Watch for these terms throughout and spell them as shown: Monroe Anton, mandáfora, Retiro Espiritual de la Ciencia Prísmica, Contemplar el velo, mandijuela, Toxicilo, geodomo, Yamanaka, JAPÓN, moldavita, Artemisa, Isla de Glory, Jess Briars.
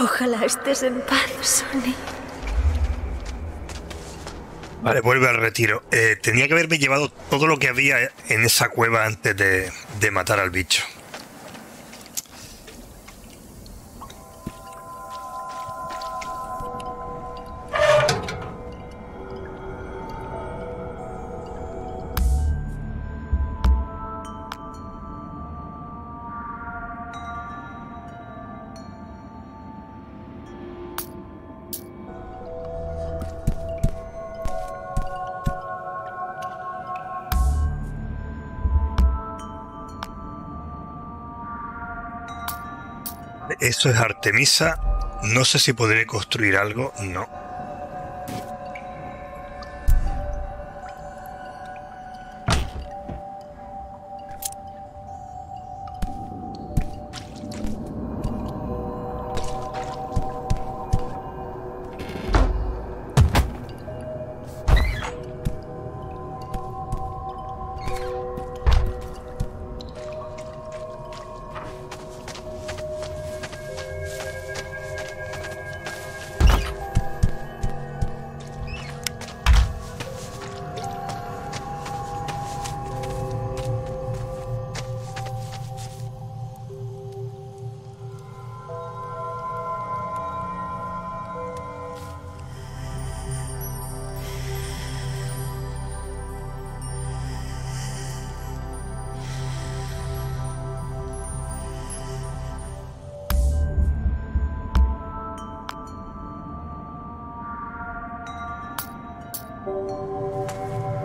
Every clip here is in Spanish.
Ojalá estés en paz, Sonny. Vale, vuelve al retiro. Tenía que haberme llevado todo lo que había en esa cueva antes de matar al bicho. Esto es Artemisa. No sé si podré construir algo. No.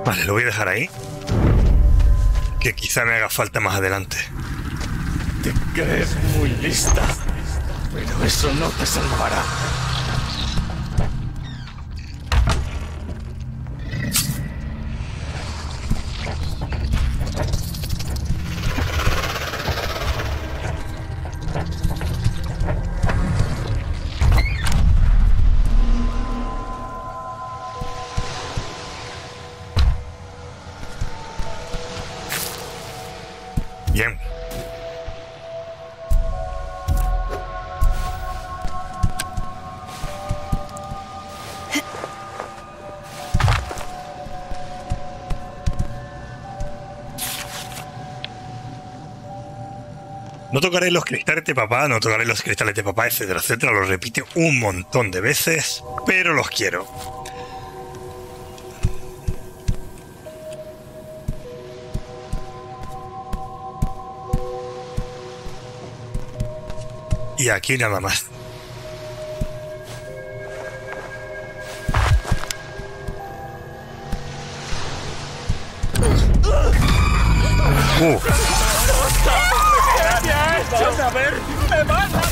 Vale, lo voy a dejar ahí, que quizá me haga falta más adelante. Te crees muy lista, pero eso no te salvará. No tocaré los cristales de papá, no tocaré los cristales de papá, etcétera, etcétera. Lo repite un montón de veces, pero los quiero. Y aquí nada más. ¡Vas a ver! ¡Me vas a matar!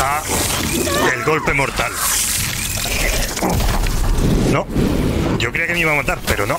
¡Ah! El golpe mortal. No. Yo creía que me iba a matar, pero no.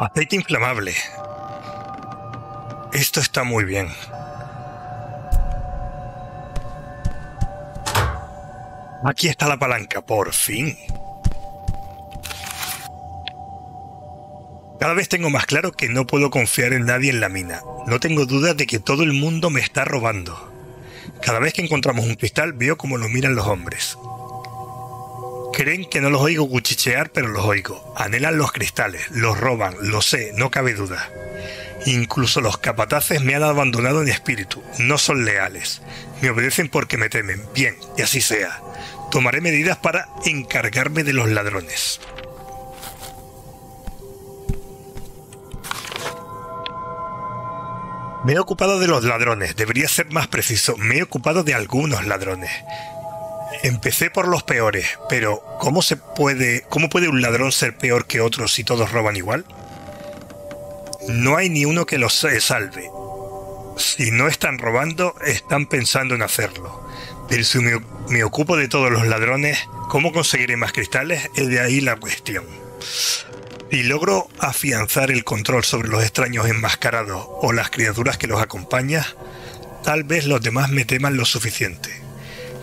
Aceite inflamable. Esto está muy bien. Aquí está la palanca, por fin. Cada vez tengo más claro que no puedo confiar en nadie en la mina. No tengo dudas de que todo el mundo me está robando. Cada vez que encontramos un cristal veo cómo lo miran los hombres. Creen que no los oigo cuchichear, pero los oigo. Anhelan los cristales, los roban, lo sé, no cabe duda. Incluso los capataces me han abandonado en espíritu. No son leales. Me obedecen porque me temen. Bien, y así sea. Tomaré medidas para encargarme de los ladrones. Me he ocupado de los ladrones, debería ser más preciso, me he ocupado de algunos ladrones. Empecé por los peores, pero ¿cómo puede un ladrón ser peor que otro si todos roban igual? No hay ni uno que los salve. Si no están robando, están pensando en hacerlo. Pero si me ocupo de todos los ladrones, ¿cómo conseguiré más cristales? Es de ahí la cuestión. Si logro afianzar el control sobre los extraños enmascarados o las criaturas que los acompañan, tal vez los demás me teman lo suficiente.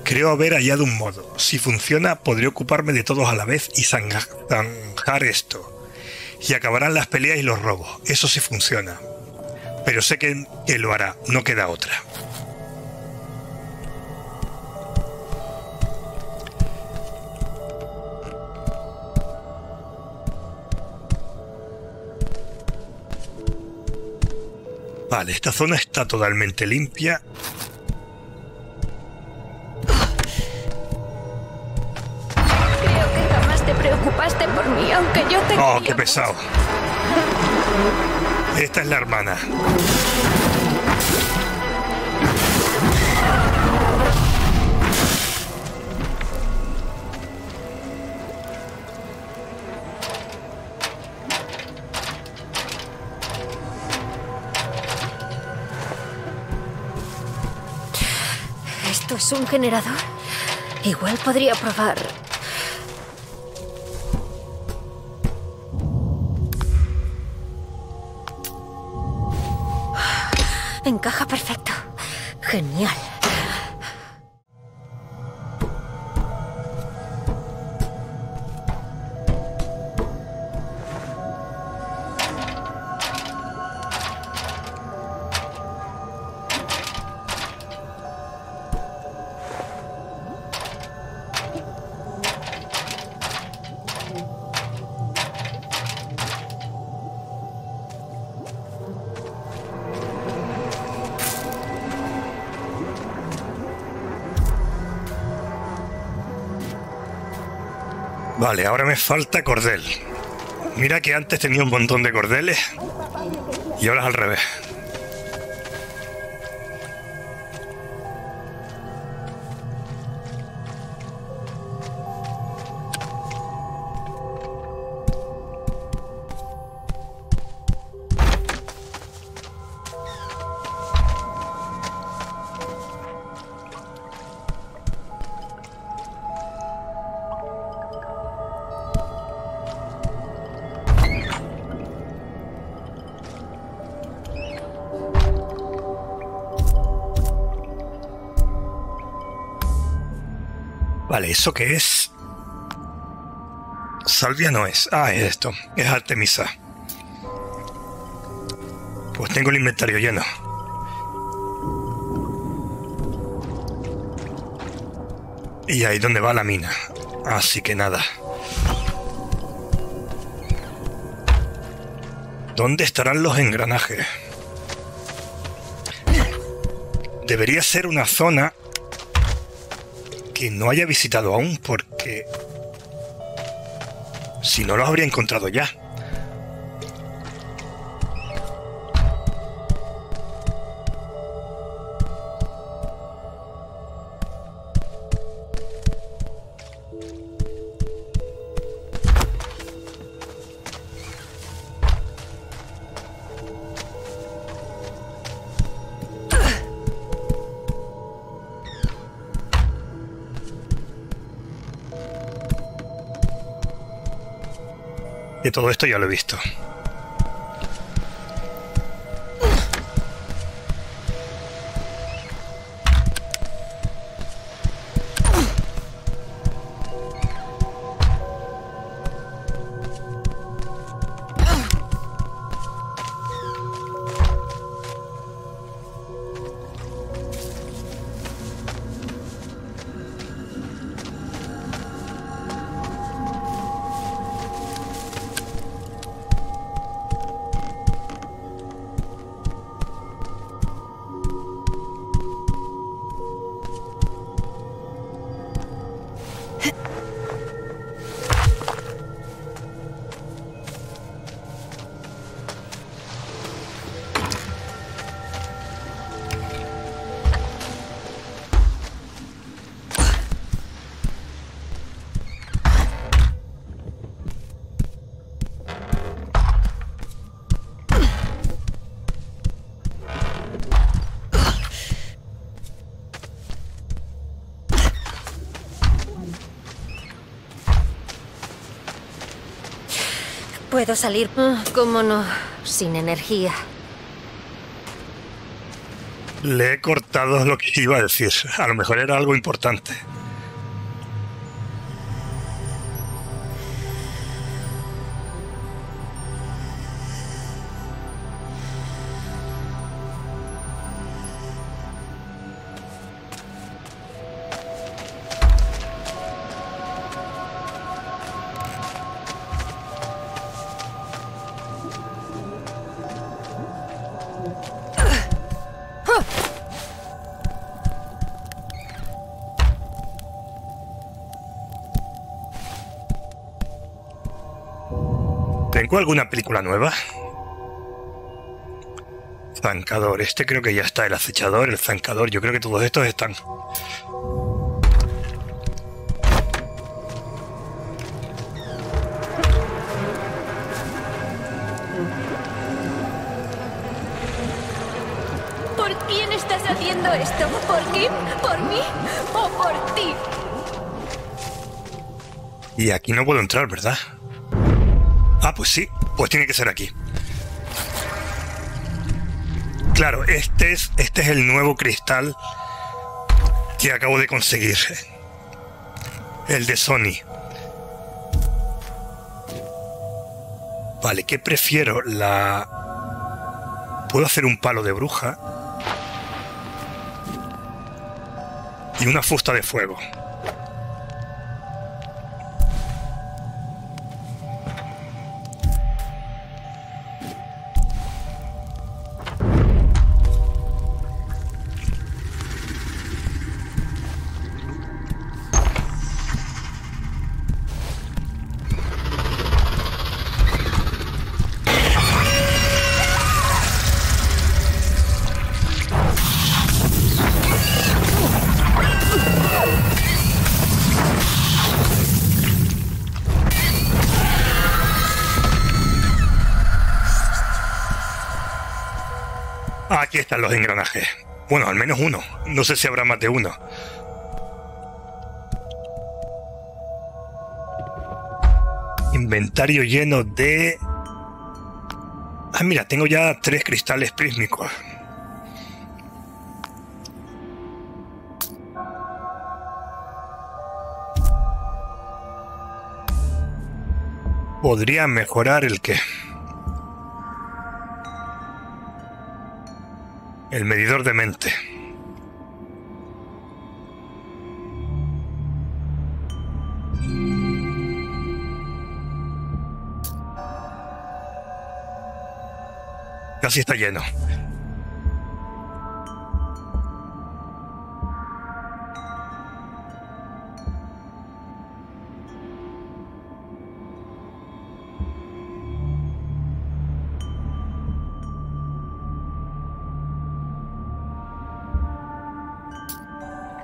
Creo haber hallado un modo. Si funciona, podré ocuparme de todos a la vez y zanjar esto. Y acabarán las peleas y los robos. Eso sí funciona. Pero sé que lo hará. No queda otra. Vale, esta zona está totalmente limpia. Creo que jamás te preocupaste por mí, aunque yo te... ¡Oh, qué pesado! Esta es la hermana. ¿Esto es un generador? Igual podría probar... Encaja perfecto. Genial. Vale, ahora me falta cordel. Mira que antes tenía un montón de cordeles y ahora es al revés. Vale, ¿eso qué es? Salvia no es. Ah, es esto. Es Artemisa. Pues tengo el inventario lleno. Y ahí es donde va la mina. Así que nada. ¿Dónde estarán los engranajes? Debería ser una zona... que no haya visitado aún, porque si no los habría encontrado ya. Que todo esto ya lo he visto. puedo salir, cómo no, sin energía. Le he cortado lo que iba a decir. A lo mejor era algo importante. ¿Alguna película nueva? Zancador. Este creo que ya está. El acechador, el zancador. Yo creo que todos estos están. ¿Por quién estás haciendo esto? ¿Por quién? ¿Por mí? ¿O por ti? Y aquí no puedo entrar, ¿verdad? Ah, pues sí, pues tiene que ser aquí. Claro, este es el nuevo cristal que acabo de conseguir. El de Sony. Vale, ¿qué prefiero? Puedo hacer un palo de bruja. Y una fusta de fuego. Aquí están los engranajes. Bueno, al menos uno. No sé si habrá más de uno. Inventario lleno de... Ah, mira, tengo ya 3 cristales prísmicos. Podría mejorar el que... El medidor de mente. Casi está lleno.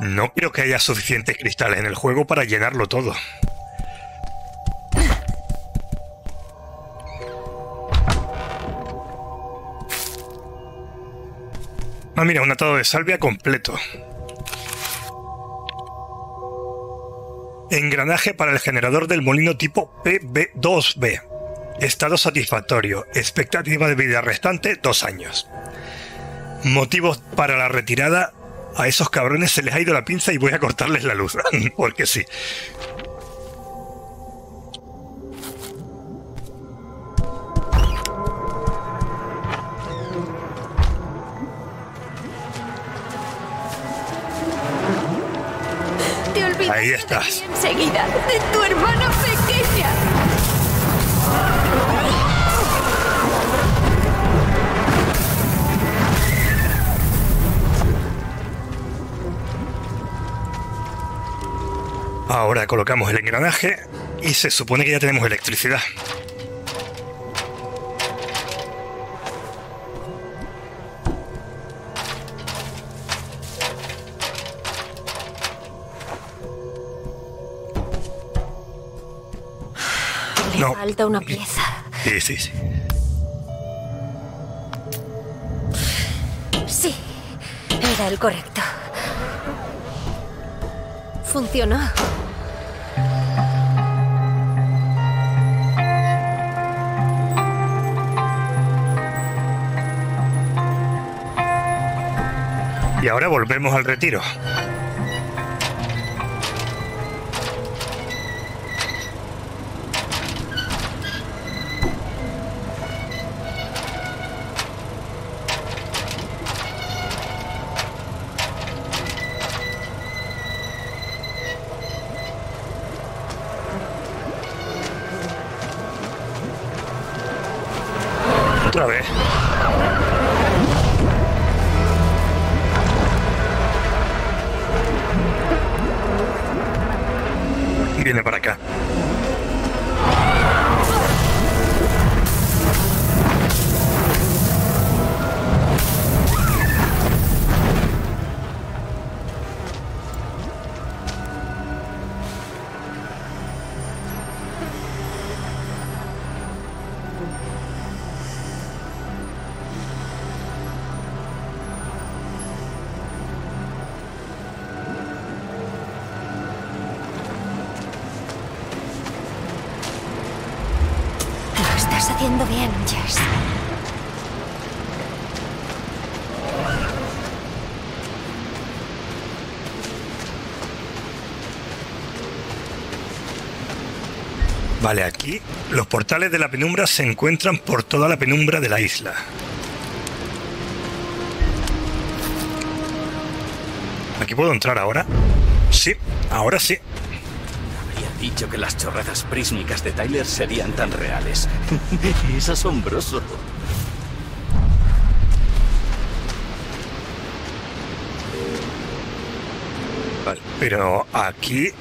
No creo que haya suficientes cristales en el juego para llenarlo todo. Ah, mira, un atado de salvia completo. Engranaje para el generador del molino tipo PB2B. Estado satisfactorio. Expectativa de vida restante, 2 años. Motivos para la retirada... A esos cabrones se les ha ido la pinza y voy a cortarles la luz, porque sí. Te olvidas. Ahí estás. Enseguida de tu hermana pequeña. Ahora colocamos el engranaje y se supone que ya tenemos electricidad. No. Falta una pieza. Sí, sí, sí. Sí, era el correcto. Funcionó. ahora volvemos al retiro. Otra vez. Viene para acá. Haciendo bien, Jess. Vale, aquí los portales de la penumbra se encuentran por toda la penumbra de la isla. ¿Aquí puedo entrar ahora? Sí, ahora sí. Dicho que las chorradas prísmicas de Tyler serían tan reales. Es asombroso. Vale, pero aquí...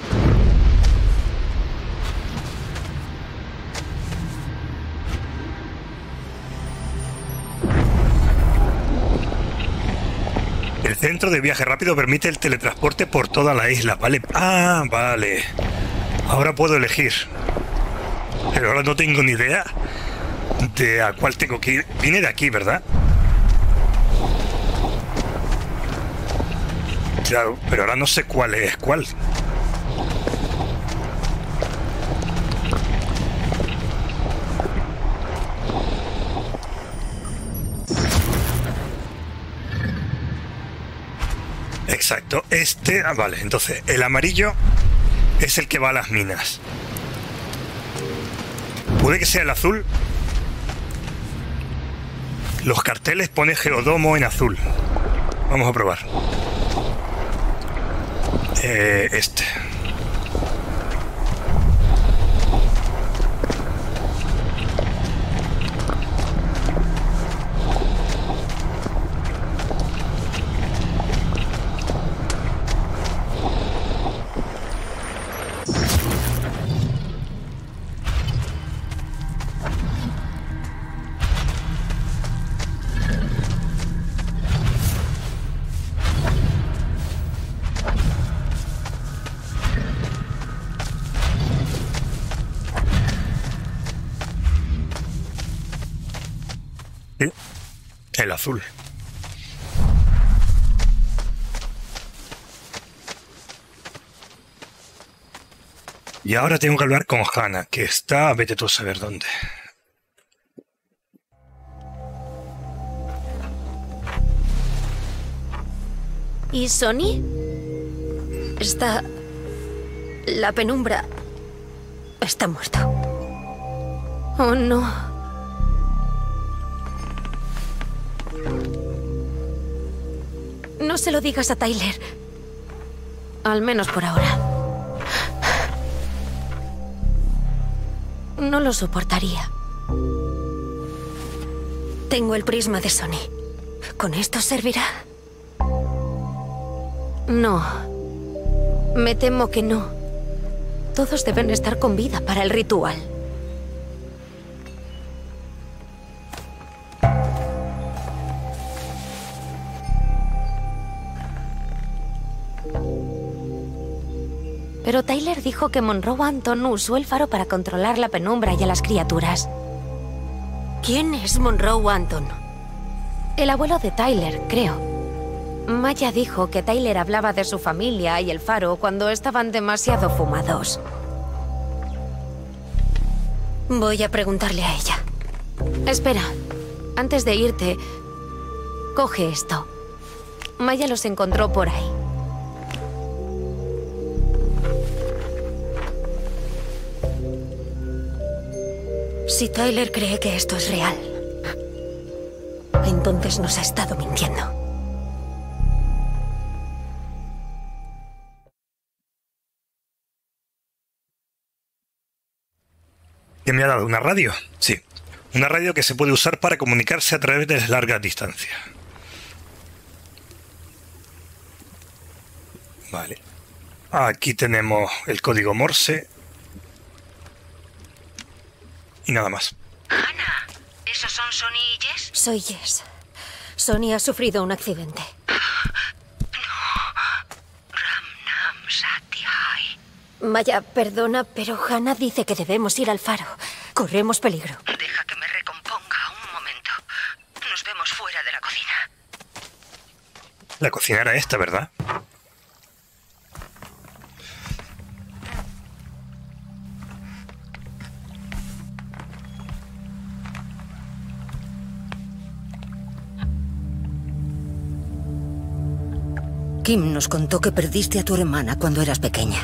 El centro de viaje rápido permite el teletransporte por toda la isla, ¿vale? Ah, vale. Ahora puedo elegir, pero ahora no tengo ni idea de a cuál tengo que ir. Vine de aquí, ¿verdad? Claro, pero ahora no sé cuál es cuál. Exacto, este... Ah, vale, entonces el amarillo... es el que va a las minas. Puede que sea el azul. Los carteles pone geodomo en azul. Vamos a probar. Este. El azul. Y ahora tengo que hablar con Hannah, que está... vete tú a saber dónde. ¿Y Sonny? Está... la penumbra... está muerto. Oh, no... No se lo digas a Tyler. Al menos por ahora. No lo soportaría. Tengo el prisma de Sonny. ¿Con esto servirá? No. Me temo que no. Todos deben estar con vida para el ritual. Pero Tyler dijo que Monroe Anton usó el faro para controlar la penumbra y a las criaturas. ¿Quién es Monroe Anton? El abuelo de Tyler, creo. Maya dijo que Tyler hablaba de su familia y el faro cuando estaban demasiado fumados. Voy a preguntarle a ella. Espera, antes de irte, coge esto. Maya los encontró por ahí. Si Tyler cree que esto es real, entonces nos ha estado mintiendo. ¿Qué me ha dado? ¿Una radio? Sí. Una radio que se puede usar para comunicarse a través de largas distancias. Vale. Aquí tenemos el código Morse. Y nada más. Ana, ¿esos son Sonny y Jess? Soy Jess. Sonny ha sufrido un accidente. No. Maya, perdona, pero Hannah dice que debemos ir al faro. Corremos peligro. Deja que me recomponga un momento. Nos vemos fuera de la cocina. La cocina era esta, ¿verdad? Kim nos contó que perdiste a tu hermana cuando eras pequeña.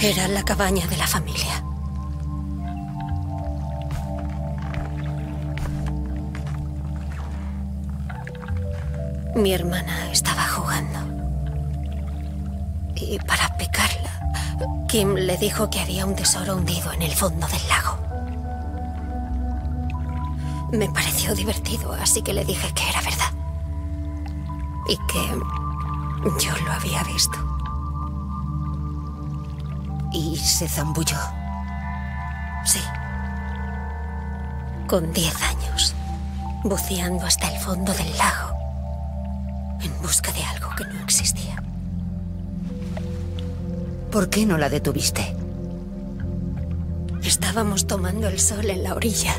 Era la cabaña de la familia. Mi hermana estaba jugando. Y para picarla, Kim le dijo que había un tesoro hundido en el fondo del lago. Me pareció divertido, así que le dije que era verdad. Y que yo lo había visto. Y se zambulló. Sí. Con 10 años, buceando hasta el fondo del lago, en busca de algo que no existía. ¿Por qué no la detuviste? Estábamos tomando el sol en la orilla.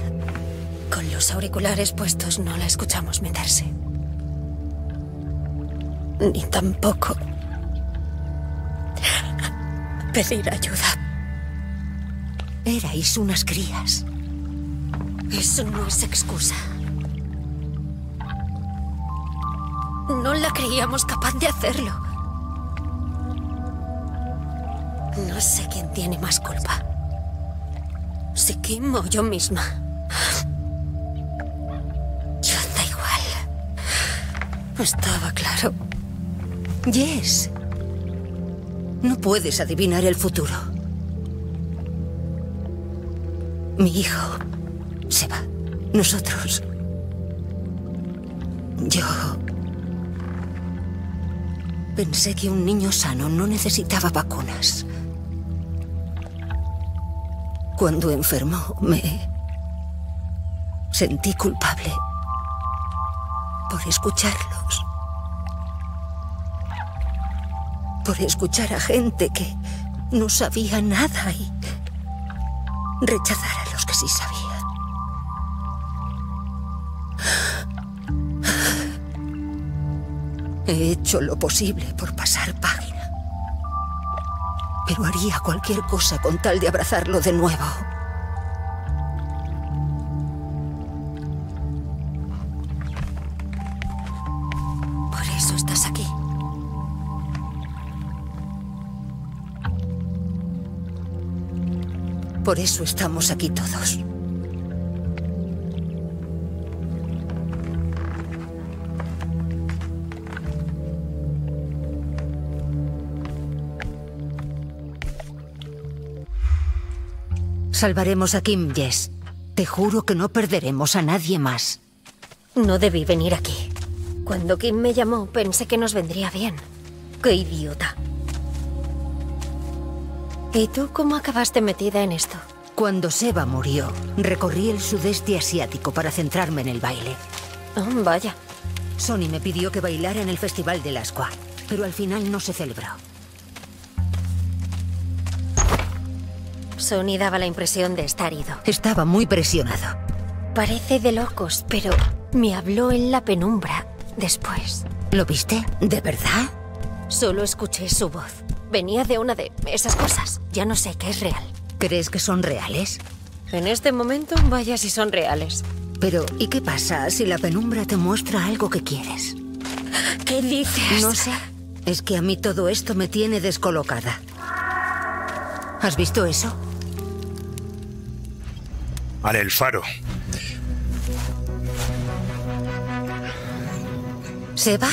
Con los auriculares puestos no la escuchamos meterse. Ni tampoco pedir ayuda. Erais unas crías. Eso no es excusa. No la creíamos capaz de hacerlo. No sé quién tiene más culpa. Si Kim o yo misma. Estaba claro. Jess, no puedes adivinar el futuro. Mi hijo se va. Nosotros. Yo pensé que un niño sano no necesitaba vacunas. Cuando enfermó, me sentí culpable por escucharlos. Por escuchar a gente que no sabía nada y rechazar a los que sí sabían. He hecho lo posible por pasar página. Pero haría cualquier cosa con tal de abrazarlo de nuevo. Por eso estamos aquí todos. Salvaremos a Kim, Jess. Te juro que no perderemos a nadie más. No debí venir aquí. Cuando Kim me llamó, pensé que nos vendría bien. ¡Qué idiota! ¿Y tú cómo acabaste metida en esto? Cuando Seba murió, recorrí el sudeste asiático para centrarme en el baile. Oh, vaya. Sonny me pidió que bailara en el Festival del Ascua, pero al final no se celebró. Sonny daba la impresión de estar ido. Estaba muy presionado. Parece de locos, pero me habló en la penumbra después. ¿Lo viste? ¿De verdad? Solo escuché su voz. Venía de una de esas cosas. Ya no sé qué es real. ¿Crees que son reales? En este momento, vaya si son reales. Pero, ¿y qué pasa si la penumbra te muestra algo que quieres? ¿Qué dices? No sé. Es que a mí todo esto me tiene descolocada. ¿Has visto eso? Vale, el faro. ¿Se va?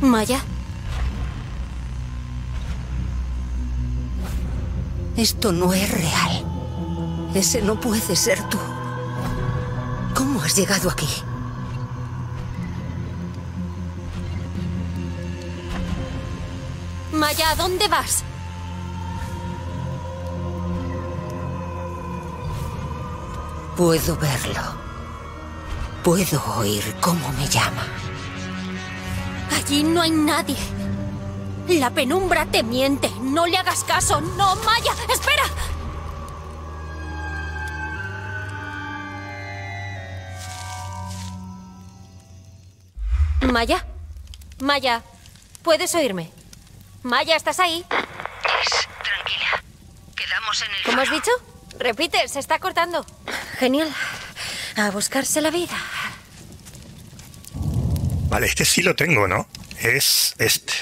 Maya. Esto no es real. Ese no puede ser tú. ¿Cómo has llegado aquí? Maya, ¿a dónde vas? Puedo verlo. Puedo oír cómo me llama. Allí no hay nadie. La penumbra te miente. No le hagas caso. No, Maya, espera. Maya, Maya, ¿puedes oírme? Maya, ¿estás ahí? Jess, tranquila. Quedamos en el... ¿Cómo has dicho? Repite, se está cortando. Genial. A buscarse la vida. Vale, este sí lo tengo, ¿no? Es este.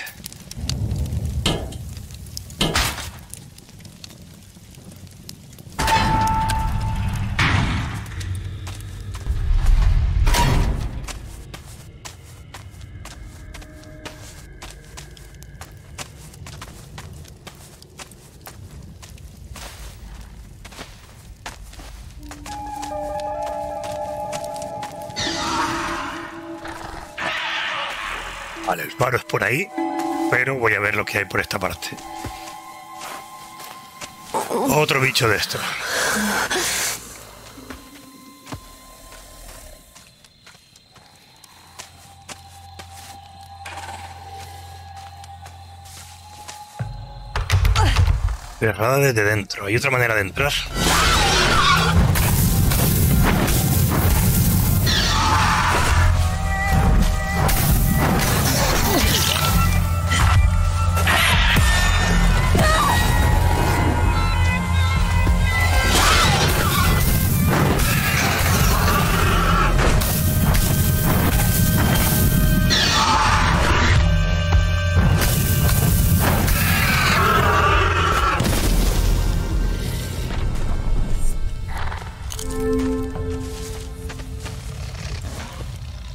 Vale, el faro es por ahí, pero voy a ver lo que hay por esta parte. Otro bicho de estos. Cerrada desde dentro. ¿Hay otra manera de entrar?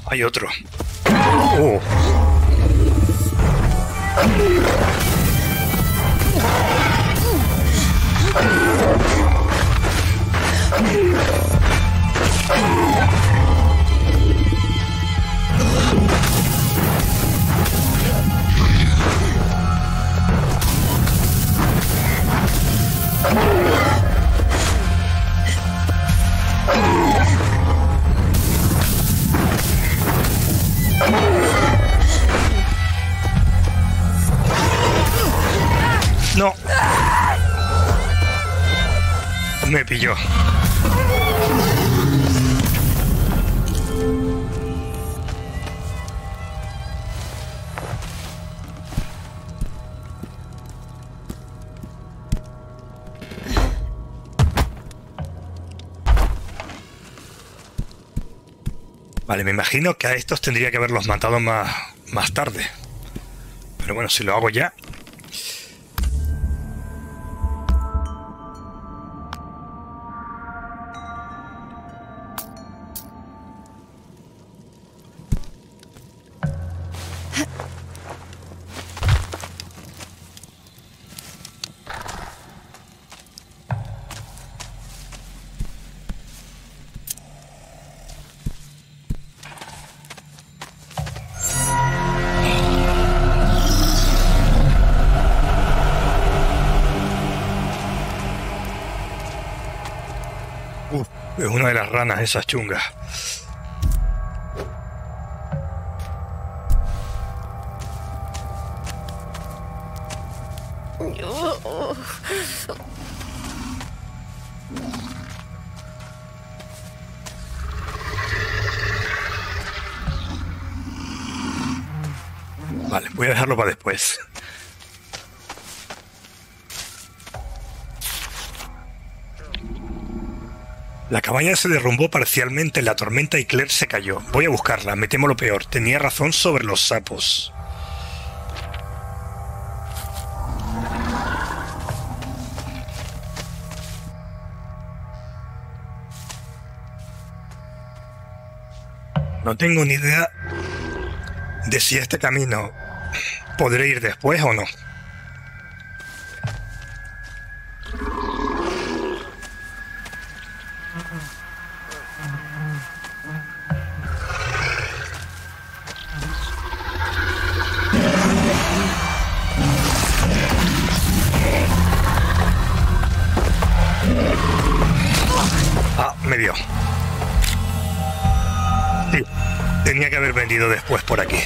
Hay otro. Oh. No. Me pilló. Vale, me imagino que a estos tendría que haberlos matado más tarde. Pero bueno, si lo hago ya... Es una de las ranas esas chungas. Vale, voy a dejarlo para después. La cabaña se derrumbó parcialmente en la tormenta y Claire se cayó. Voy a buscarla, me temo lo peor. Tenía razón sobre los sapos. No tengo ni idea de si este camino podré ir después o no. Ah, me dio. Sí, tenía que haber venido después por aquí.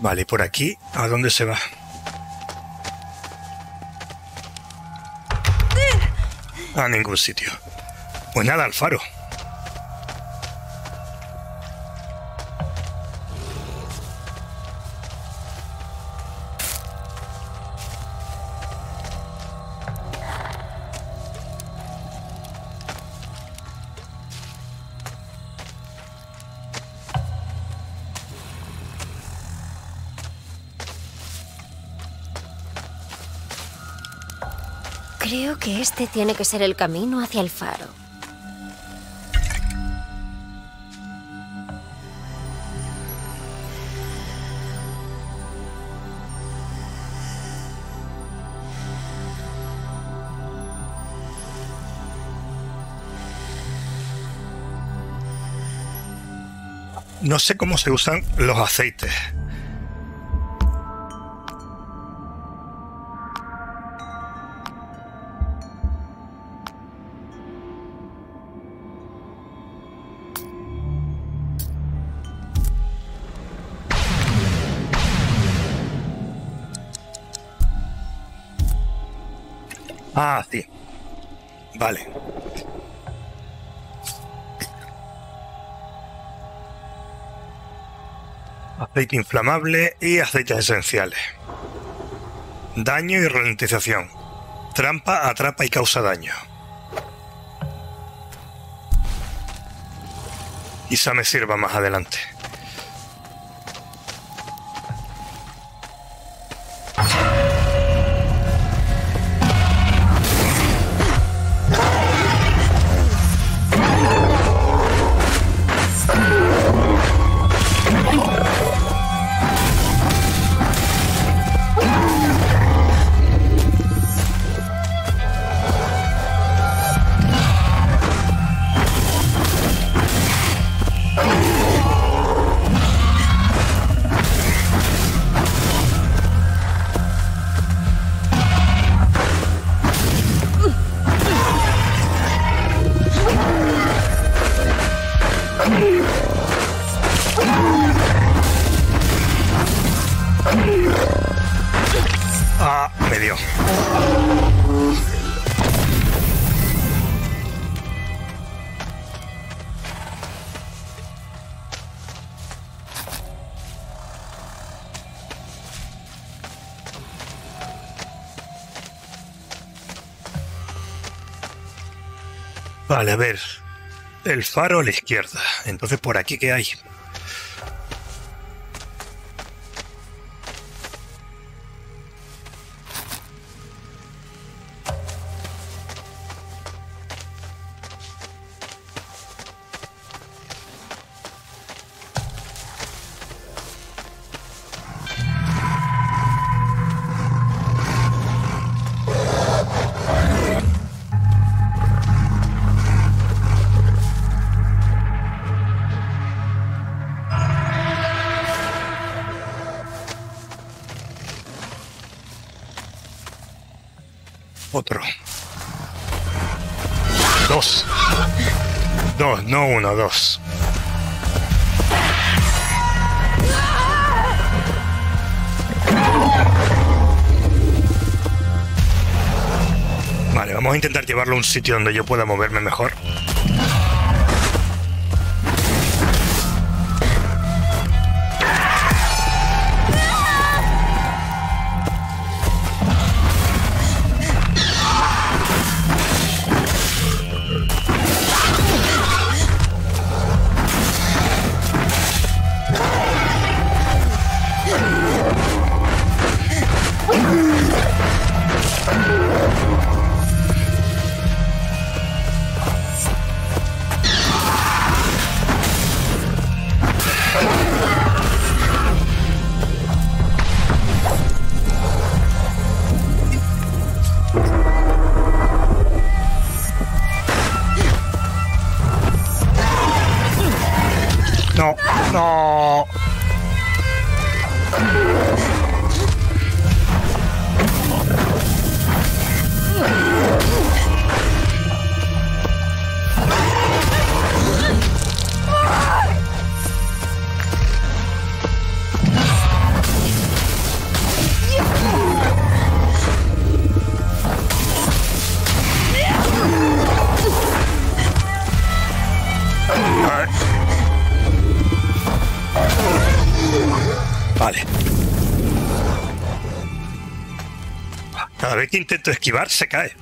Vale, por aquí, ¿a dónde se va? A ningún sitio. Pues nada, al faro. Creo que este tiene que ser el camino hacia el faro. No sé cómo se usan los aceites. Ah, sí. Vale. Aceite inflamable y aceites esenciales. Daño y ralentización. Trampa atrapa y causa daño. Quizá me sirva más adelante. Vale, a ver, el faro a la izquierda, entonces por aquí ¿qué hay? Otro. Dos. Dos, no uno, dos. Vale, vamos a intentar llevarlo a un sitio donde yo pueda moverme mejor. Que intento esquivar, se cae.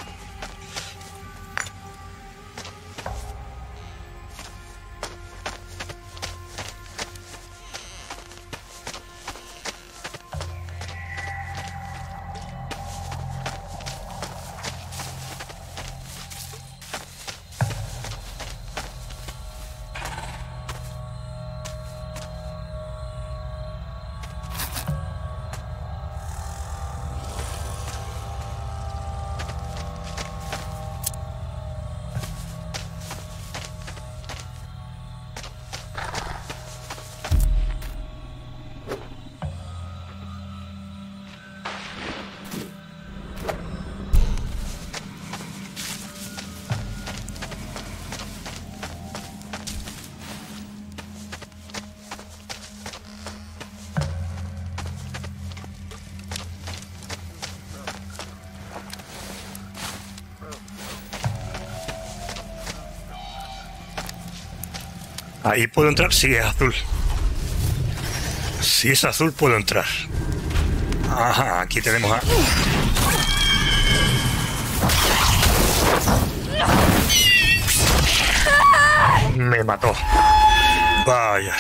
Ahí puedo entrar, sí, es azul. Si es azul puedo entrar. Ajá, aquí tenemos a... Me mató. Vaya.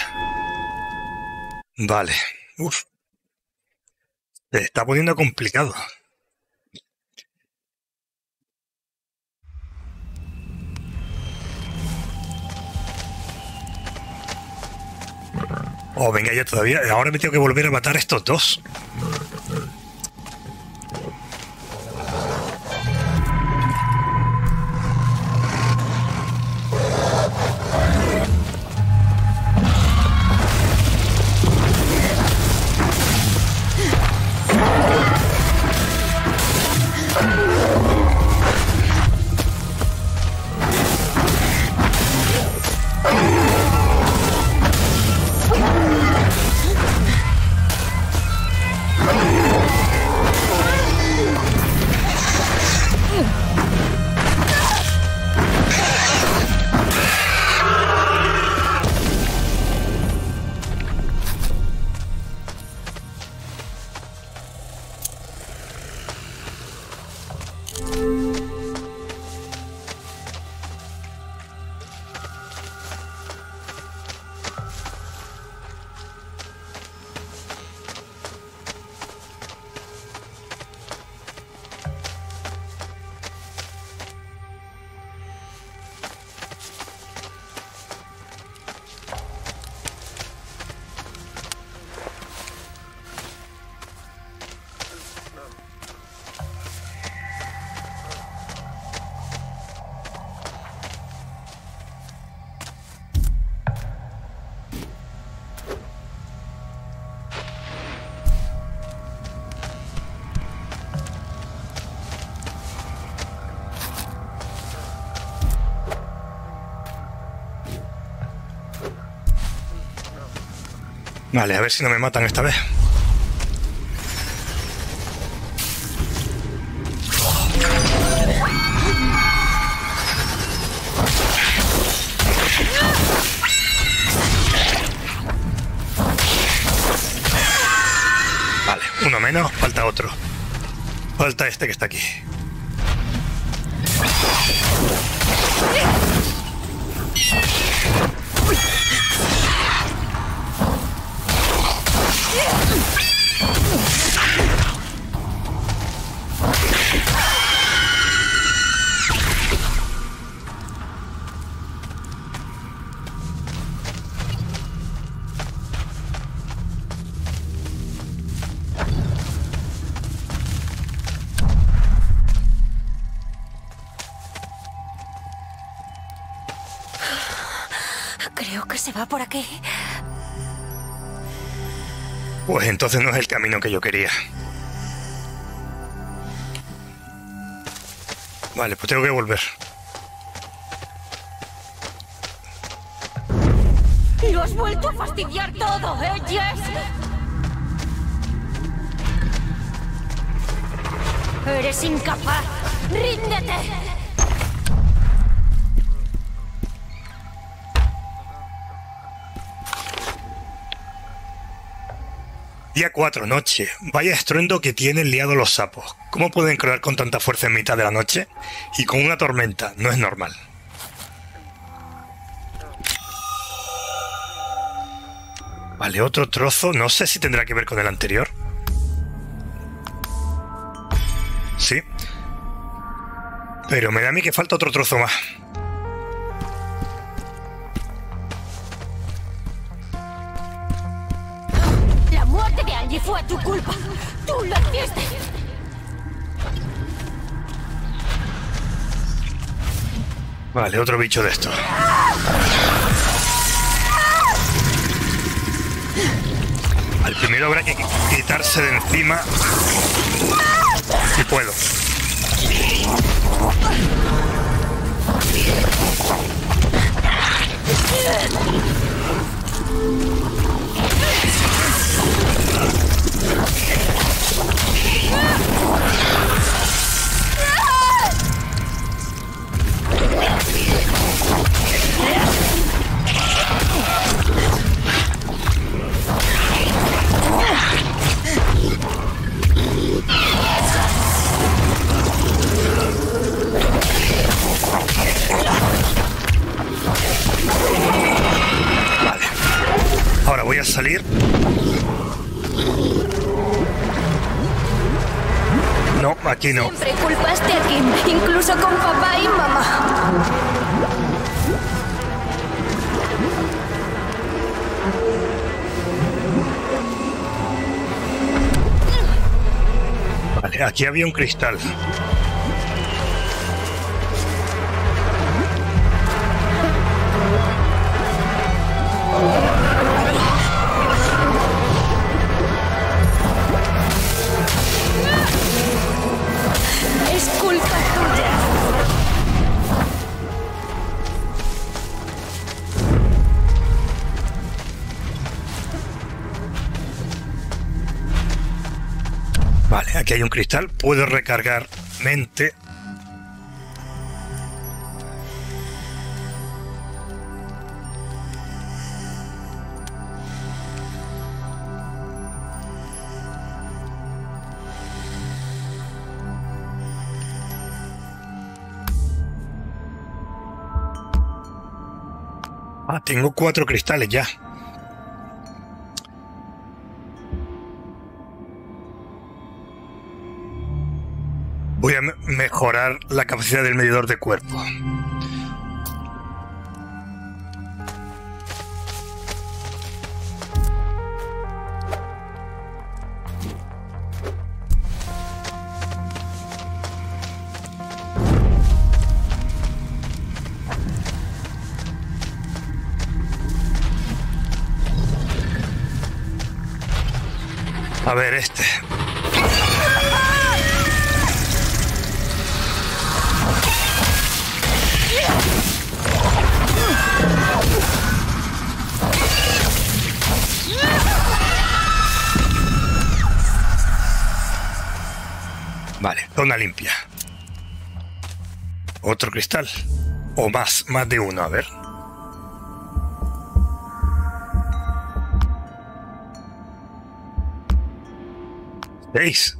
Vale. Uf. Se está poniendo complicado. Oh, venga, ya todavía. Ahora me tengo que volver a matar a estos dos. Vale, a ver si no me matan esta vez. Vale, uno menos, falta otro. Falta este que está aquí. Va por aquí. Pues entonces no es el camino que yo quería. Vale, pues tengo que volver. Lo has vuelto a fastidiar todo, ¿eh, Jess? Eres incapaz. ¡Ríndete! Día 4, noche. Vaya estruendo que tienen liado los sapos. ¿Cómo pueden croar con tanta fuerza en mitad de la noche? Y con una tormenta, no es normal. Vale, otro trozo. No sé si tendrá que ver con el anterior. Sí. Pero me da a mí que falta otro trozo más. Y fue tu culpa. Tú lo hiciste. Vale, otro bicho de esto. Al primero habrá que quitarse de encima. Si puedo. Vale. Ahora voy a salir. No, aquí no. Siempre culpaste a Kim, incluso con papá y mamá. Vale, aquí había un cristal. Aquí hay un cristal, puedo recargar mente. Ah, tengo 4 cristales ya. Voy a mejorar la capacidad del medidor de cuerpo. A ver, este. Vale, zona limpia. Otro cristal. O más de uno, a ver. Seis.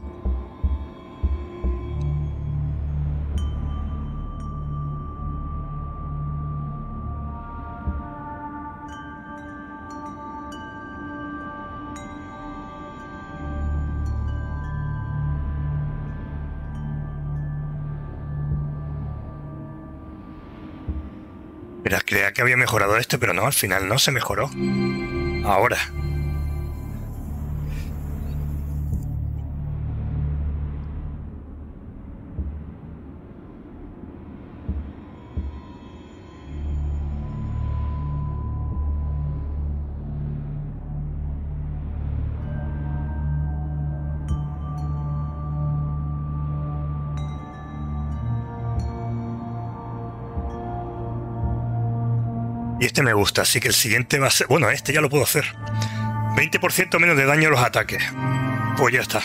Pero creía que había mejorado este, pero no, al final no se mejoró. Ahora. Este me gusta, así que el siguiente va a ser... Bueno, este ya lo puedo hacer. 20% menos de daño a los ataques. Pues ya está.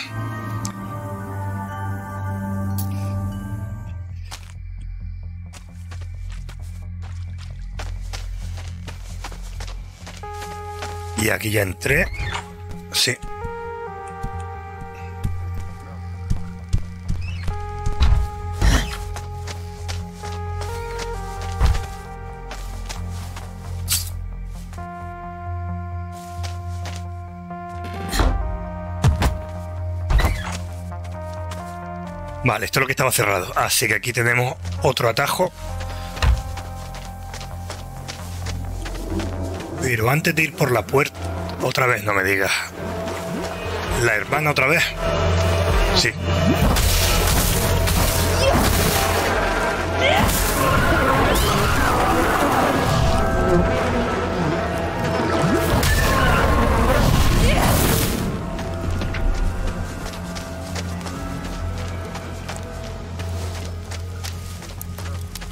Y aquí ya entré. Sí. Vale, esto es lo que estaba cerrado, así que aquí tenemos otro atajo. Pero antes de ir por la puerta... Otra vez, no me digas. ¿La hermana otra vez? Sí.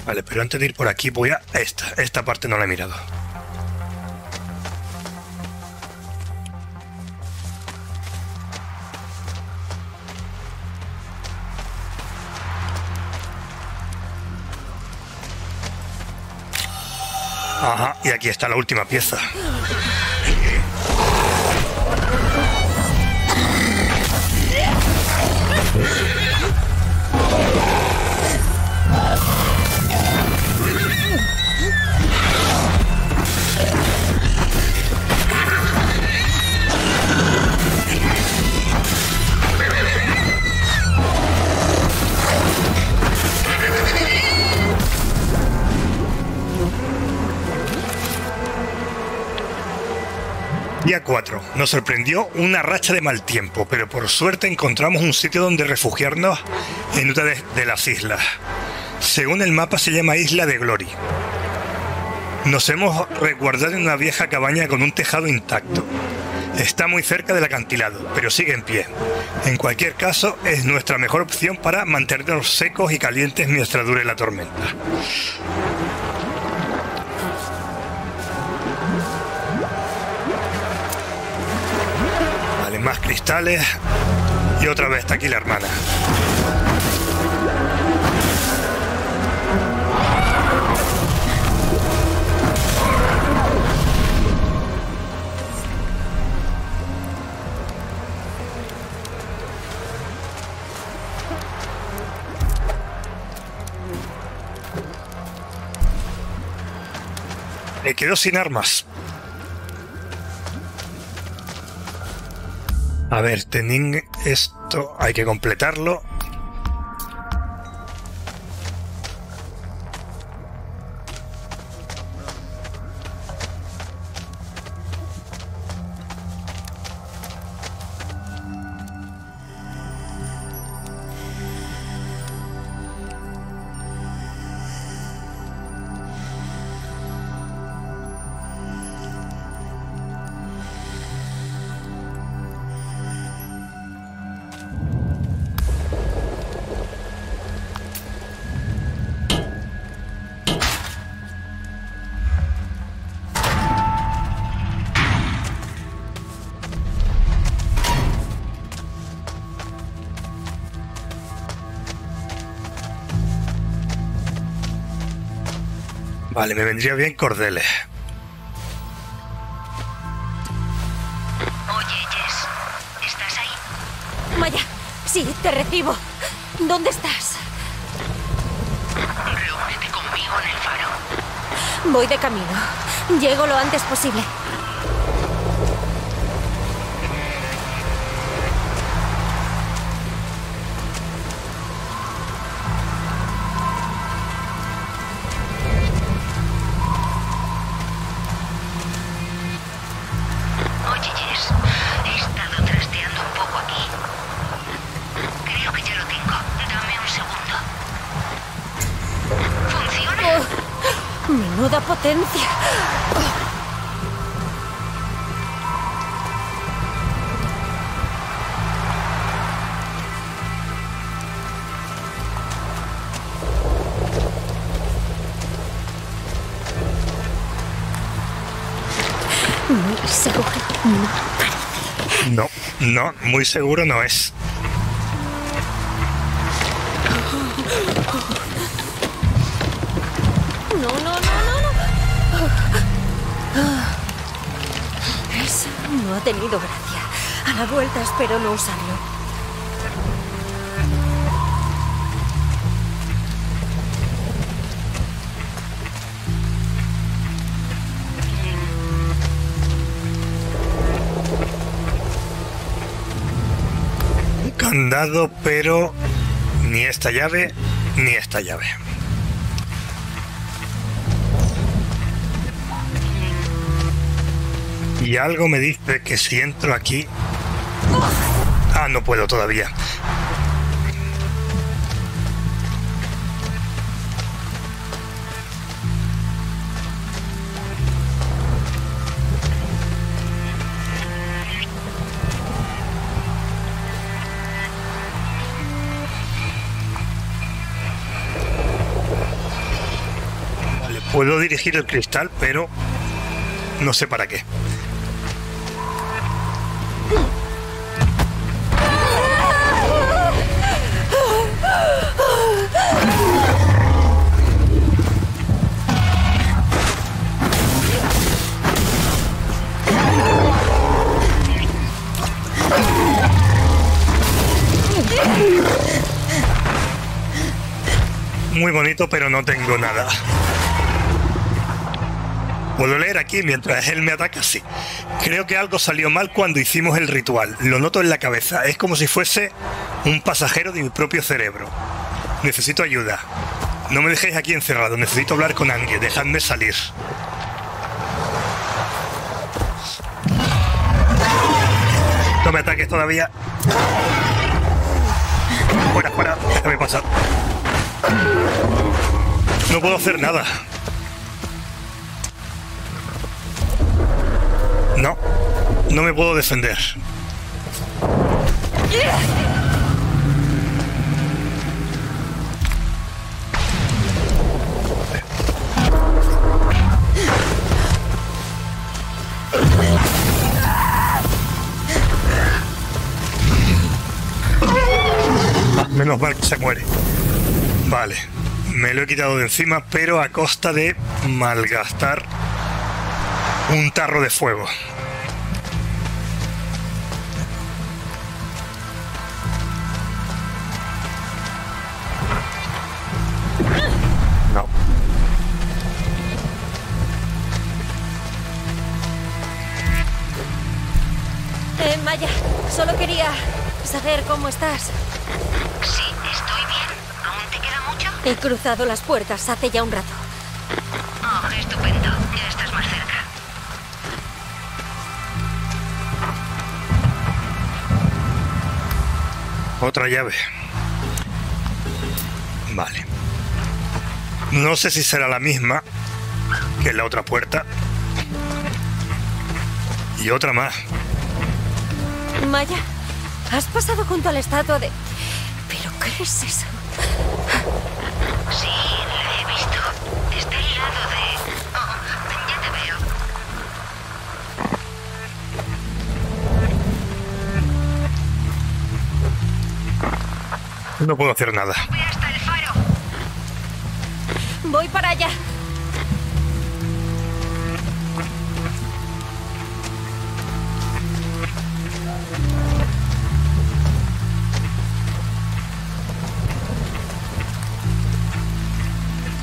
Vale, pero antes de ir por aquí voy a esta parte no la he mirado. Ajá, y aquí está la última pieza. Día 4. Nos sorprendió una racha de mal tiempo, pero por suerte encontramos un sitio donde refugiarnos en una de las islas. Según el mapa se llama Isla de Glory. Nos hemos resguardado en una vieja cabaña con un tejado intacto. Está muy cerca del acantilado, pero sigue en pie. En cualquier caso, es nuestra mejor opción para mantenernos secos y calientes mientras dure la tormenta. Más cristales y otra vez está aquí la hermana. Me quedo sin armas. A ver, tenín esto, hay que completarlo. Vale, me vendría bien cordeles. Oye, Jess, ¿estás ahí? Vaya, sí, te recibo. ¿Dónde estás? Reúnete conmigo en el faro. Voy de camino. Llego lo antes posible. Potencia. Muy seguro no parece. No, no, muy seguro no es. Ha tenido gracia. A la vuelta espero no usarlo. Un candado, pero ni esta llave, ni esta llave. Y algo me dice que si entro aquí... Ah, no puedo todavía. Vale, puedo dirigir el cristal, pero no sé para qué. Muy bonito, pero no tengo nada. ¿Puedo leer aquí mientras él me ataca? Sí. Creo que algo salió mal cuando hicimos el ritual. Lo noto en la cabeza. Es como si fuese un pasajero de mi propio cerebro. Necesito ayuda. No me dejéis aquí encerrado. Necesito hablar con alguien. Dejadme salir. No me ataques todavía. Fuera, fuera. Déjame pasar. No puedo hacer nada. No, no me puedo defender. Menos mal que se muere. Vale, me lo he quitado de encima, pero a costa de malgastar un tarro de fuego. No. Maya, solo quería saber cómo estás. Sí, estoy bien. ¿Aún te queda mucho? He cruzado las puertas hace ya un rato. Oh, estupendo. Ya estás más cerca. Otra llave. Vale. No sé si será la misma que la otra puerta. Y otra más. Maya, has pasado junto a la estatua de... ¿Pero qué es eso? Sí, la he visto. Está al lado de... Oh, ya te veo. No puedo hacer nada. Voy hasta el faro. Voy para allá.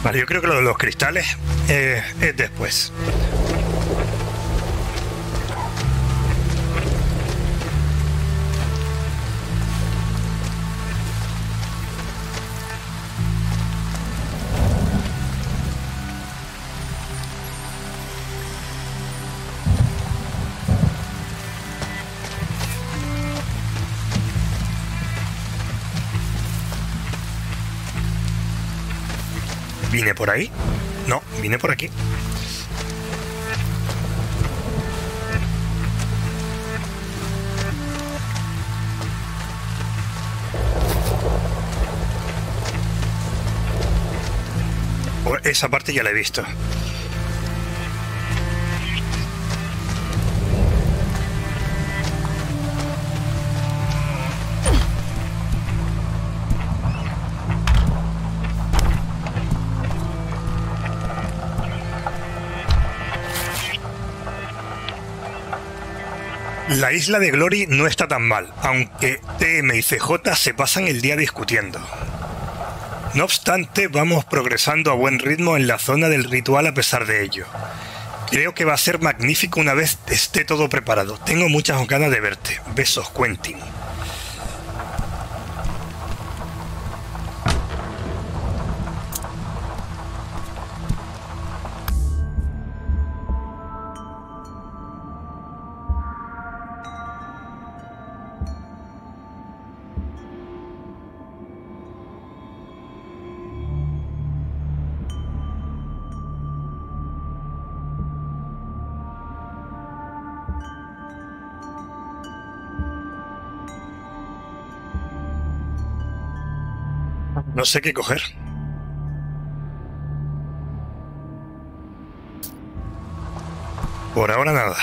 Vale, yo creo que lo de los cristales es después. ¿Vine por ahí? No, vine por aquí. Esa parte ya la he visto. La isla de Glory no está tan mal, aunque TM y CJ se pasan el día discutiendo. No obstante, vamos progresando a buen ritmo en la zona del ritual a pesar de ello. Creo que va a ser magnífico una vez esté todo preparado. Tengo muchas ganas de verte. Besos, Quentin. No sé qué coger. Por ahora nada.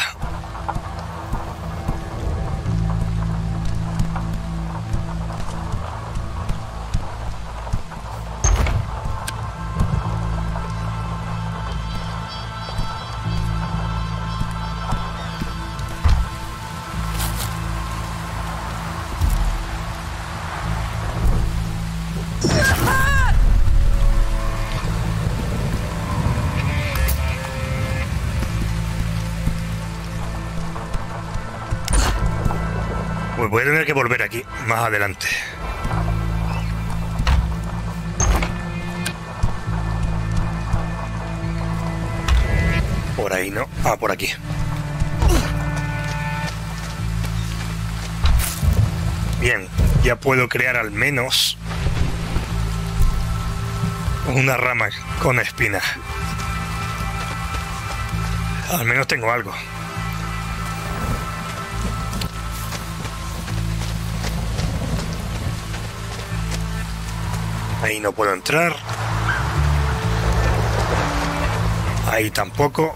Voy a tener que volver aquí, más adelante. Por ahí no. Ah, por aquí. Bien, ya puedo crear al menos una rama con espinas. Al menos tengo algo. Ahí no puedo entrar. Ahí tampoco.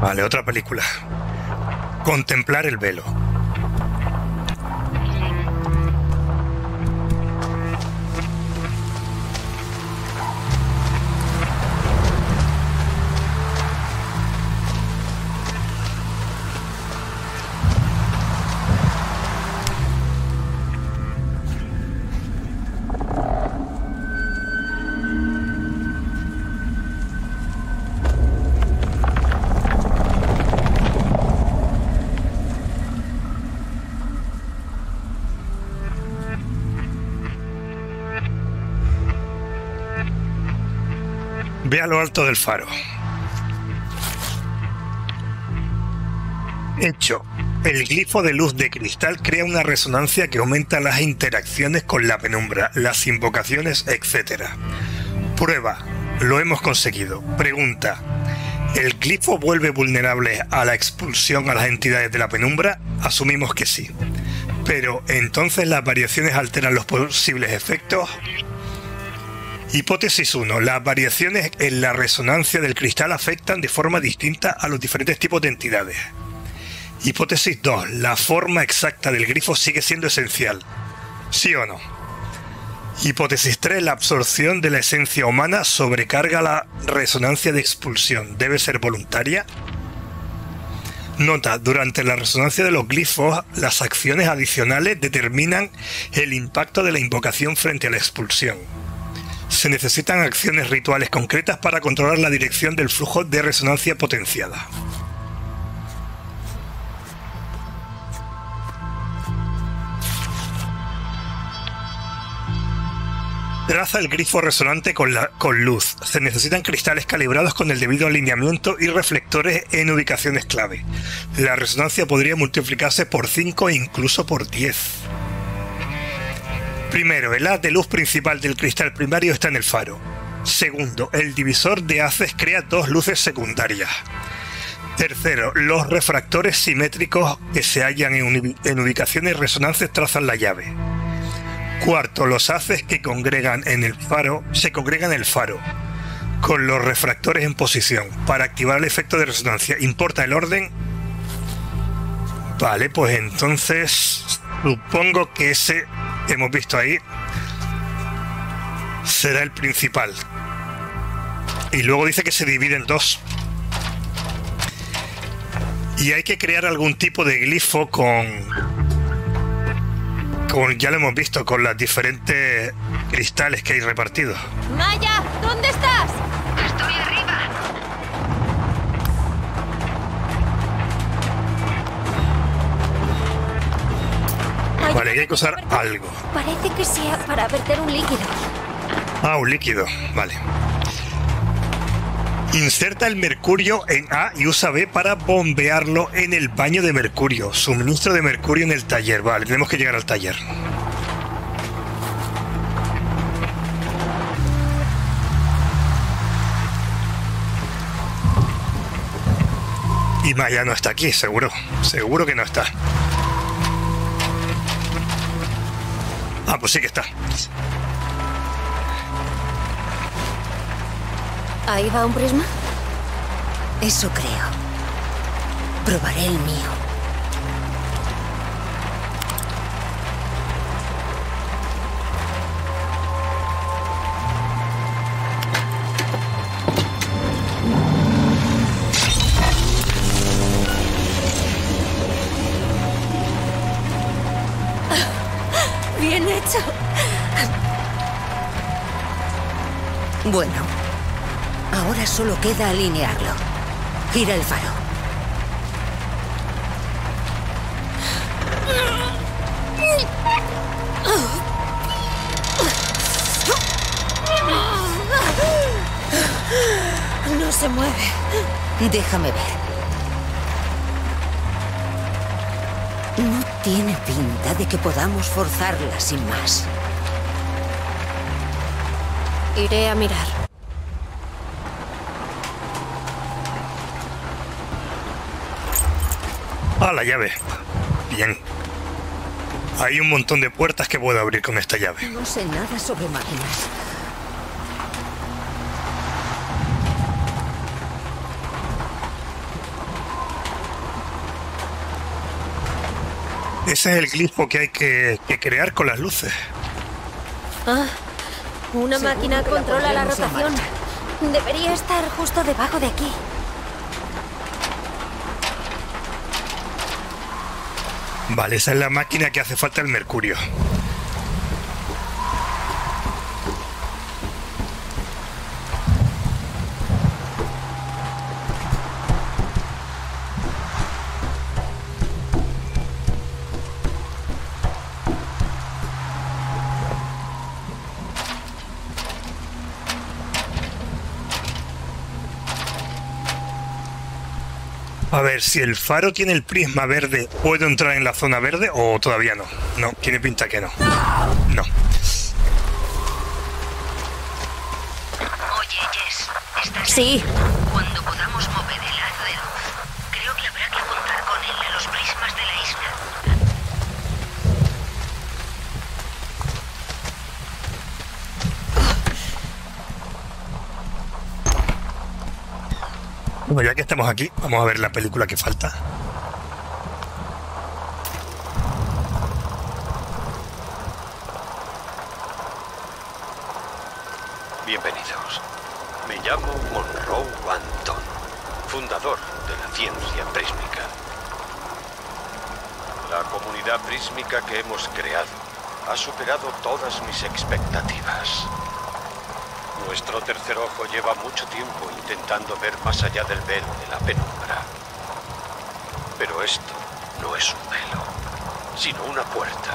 Vale, otra película. Contemplar el velo. Ve a lo alto del faro. Hecho. El glifo de luz de cristal crea una resonancia que aumenta las interacciones con la penumbra, las invocaciones, etc. Prueba. Lo hemos conseguido. Pregunta. ¿El glifo vuelve vulnerable a la expulsión a las entidades de la penumbra? Asumimos que sí. Pero, ¿entonces las variaciones alteran los posibles efectos? Hipótesis 1. Las variaciones en la resonancia del cristal afectan de forma distinta a los diferentes tipos de entidades. Hipótesis 2. La forma exacta del grifo sigue siendo esencial. ¿Sí o no? Hipótesis 3. La absorción de la esencia humana sobrecarga la resonancia de expulsión. ¿Debe ser voluntaria? Nota. Durante la resonancia de los glifos, las acciones adicionales determinan el impacto de la invocación frente a la expulsión. Se necesitan acciones rituales concretas para controlar la dirección del flujo de resonancia potenciada. Traza el grifo resonante con luz. Se necesitan cristales calibrados con el debido alineamiento y reflectores en ubicaciones clave. La resonancia podría multiplicarse por 5 e incluso por 10. Primero, el haz de luz principal del cristal primario está en el faro. Segundo, el divisor de haces crea dos luces secundarias. Tercero, los refractores simétricos que se hallan en ubicaciones resonantes trazan la llave. Cuarto, los haces que se congregan en el faro, con los refractores en posición, para activar el efecto de resonancia. ¿Importa el orden? Vale, pues entonces supongo que ese que hemos visto ahí será el principal. Y luego dice que se divide en dos. Y hay que crear algún tipo de glifo ya lo hemos visto, con los diferentes cristales que hay repartidos. Maya, ¿dónde estás? Estoy arriba. Vale, hay que usar algo. Parece que sea para verter un líquido. Ah, un líquido, vale. Inserta el mercurio en A y usa B para bombearlo en el baño de mercurio. Suministro de mercurio en el taller. Vale, tenemos que llegar al taller. Y Maya no está aquí, seguro. Seguro que no está. Ah, pues sí que está. ¿Ahí va un prisma? Eso creo. Probaré el mío. ¡Bien hecho! Bueno. Ahora solo queda alinearlo. Gira el faro. No se mueve. Déjame ver. No tiene pinta de que podamos forzarla sin más. Iré a mirar. Ah, la llave. Bien. Hay un montón de puertas que puedo abrir con esta llave. No sé nada sobre máquinas. Ese es el glifo que hay que crear con las luces. Ah, una máquina controla la rotación. Debería estar justo debajo de aquí. Vale, esa es la máquina que hace falta el mercurio. A ver, si el faro tiene el prisma verde, ¿puedo entrar en la zona verde o todavía no? No, tiene pinta que no. No. Oye, Jess, ¿estás ahí? Sí. Cuando podamos mover el haz de luz, creo que habrá que contar con él a los prismas de la isla. Bueno, ya que estamos aquí, vamos a ver la película que falta. Bienvenidos. Me llamo Monroe Anton, fundador de la Ciencia Prísmica. La comunidad prísmica que hemos creado ha superado todas mis expectativas. Nuestro tercer ojo lleva mucho tiempo intentando ver más allá del velo de la penumbra. Pero esto no es un velo, sino una puerta.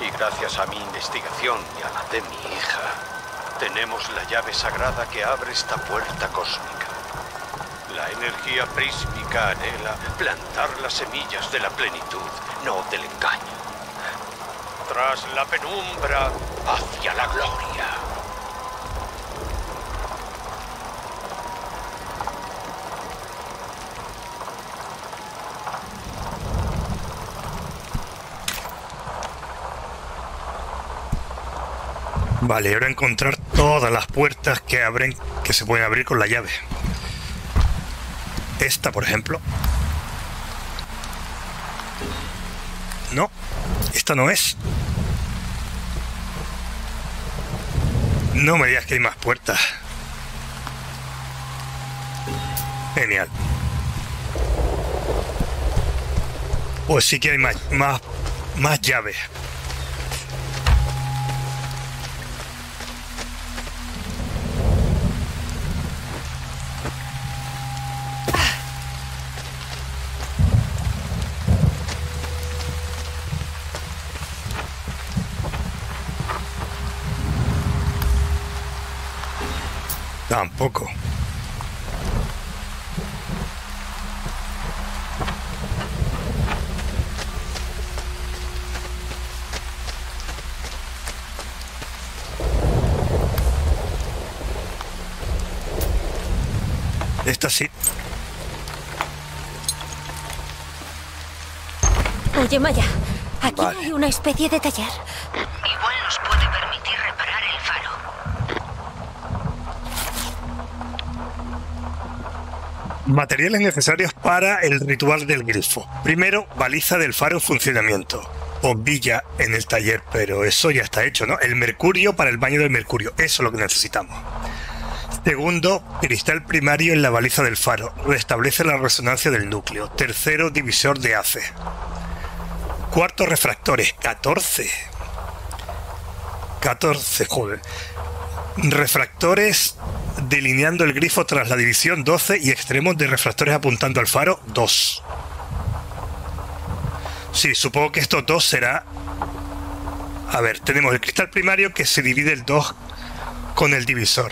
Y gracias a mi investigación y a la de mi hija, tenemos la llave sagrada que abre esta puerta cósmica. La energía prísmica anhela plantar las semillas de la plenitud, no del engaño. Tras la penumbra, hacia la gloria. Vale, ahora encontrar todas las puertas que abren, que se pueden abrir con la llave. Esta, por ejemplo. No, esta no es. No me digas que hay más puertas. Genial. Pues sí que hay más llaves. Tampoco. Esta sí. Oye, Maya, aquí vale. Hay una especie de taller. Igual nos puede permitir reparar el faro. Materiales necesarios para el ritual del grifo. Primero, baliza del faro en funcionamiento. Bombilla en el taller, pero eso ya está hecho, ¿no? El mercurio para el baño del mercurio, eso es lo que necesitamos. Segundo, cristal primario en la baliza del faro. Restablece la resonancia del núcleo. Tercero, divisor de hace. Cuarto, refractores. 14, joder. Refractores delineando el grifo tras la división 12 y extremos de refractores apuntando al faro 2. Sí, supongo que estos dos será... A ver, tenemos el cristal primario que se divide el 2 con el divisor.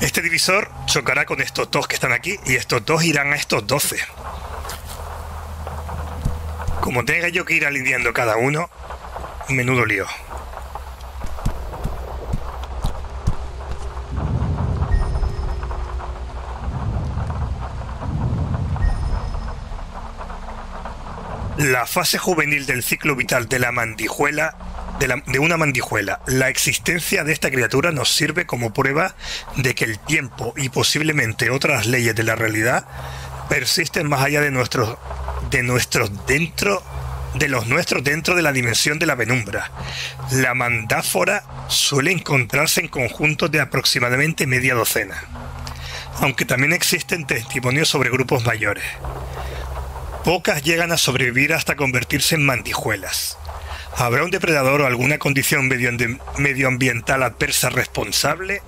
Este divisor chocará con estos dos que están aquí y estos dos irán a estos 12. Como tenga yo que ir alineando cada uno, menudo lío. La fase juvenil del ciclo vital de la mandijuela, de una mandijuela. La existencia de esta criatura nos sirve como prueba de que el tiempo y posiblemente otras leyes de la realidad persisten más allá de los nuestros dentro de la dimensión de la penumbra. La mandáfora suele encontrarse en conjuntos de aproximadamente media docena, aunque también existen testimonios sobre grupos mayores. Pocas llegan a sobrevivir hasta convertirse en mandijuelas. ¿Habrá un depredador o alguna condición medioambiental adversa responsable?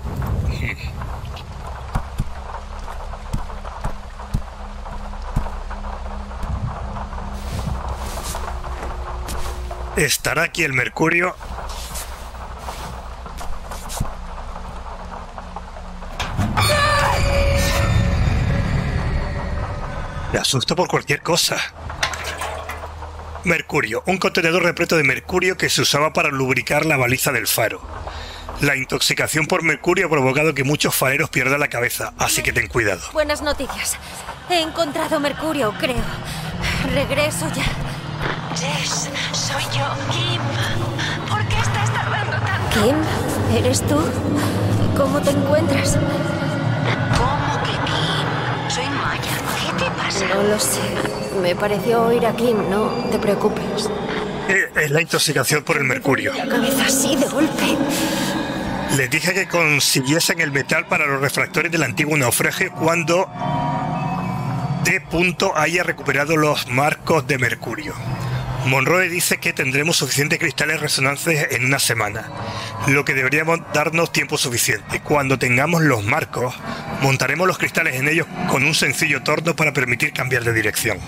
¿Estará aquí el mercurio? Me asusto por cualquier cosa. Mercurio. Un contenedor repleto de mercurio que se usaba para lubricar la baliza del faro. La intoxicación por mercurio ha provocado que muchos fareros pierdan la cabeza, así que ten cuidado. Buenas noticias. He encontrado mercurio, creo. Regreso ya. Jess, soy yo, Kim. ¿Por qué estás tardando tanto? Kim, ¿eres tú? ¿Cómo te encuentras? ¿Cómo que Kim? Vaya, ¿qué te pasa? No lo sé. Me pareció oír aquí. No te preocupes. Es la intoxicación por el mercurio. La cabeza así de golpe. Les dije que consiguiesen el metal para los refractores del antiguo naufragio cuando T. haya recuperado los marcos de mercurio. Monroe dice que tendremos suficientes cristales resonantes en una semana, lo que deberíamos darnos tiempo suficiente. Cuando tengamos los marcos, montaremos los cristales en ellos con un sencillo torno para permitir cambiar de dirección.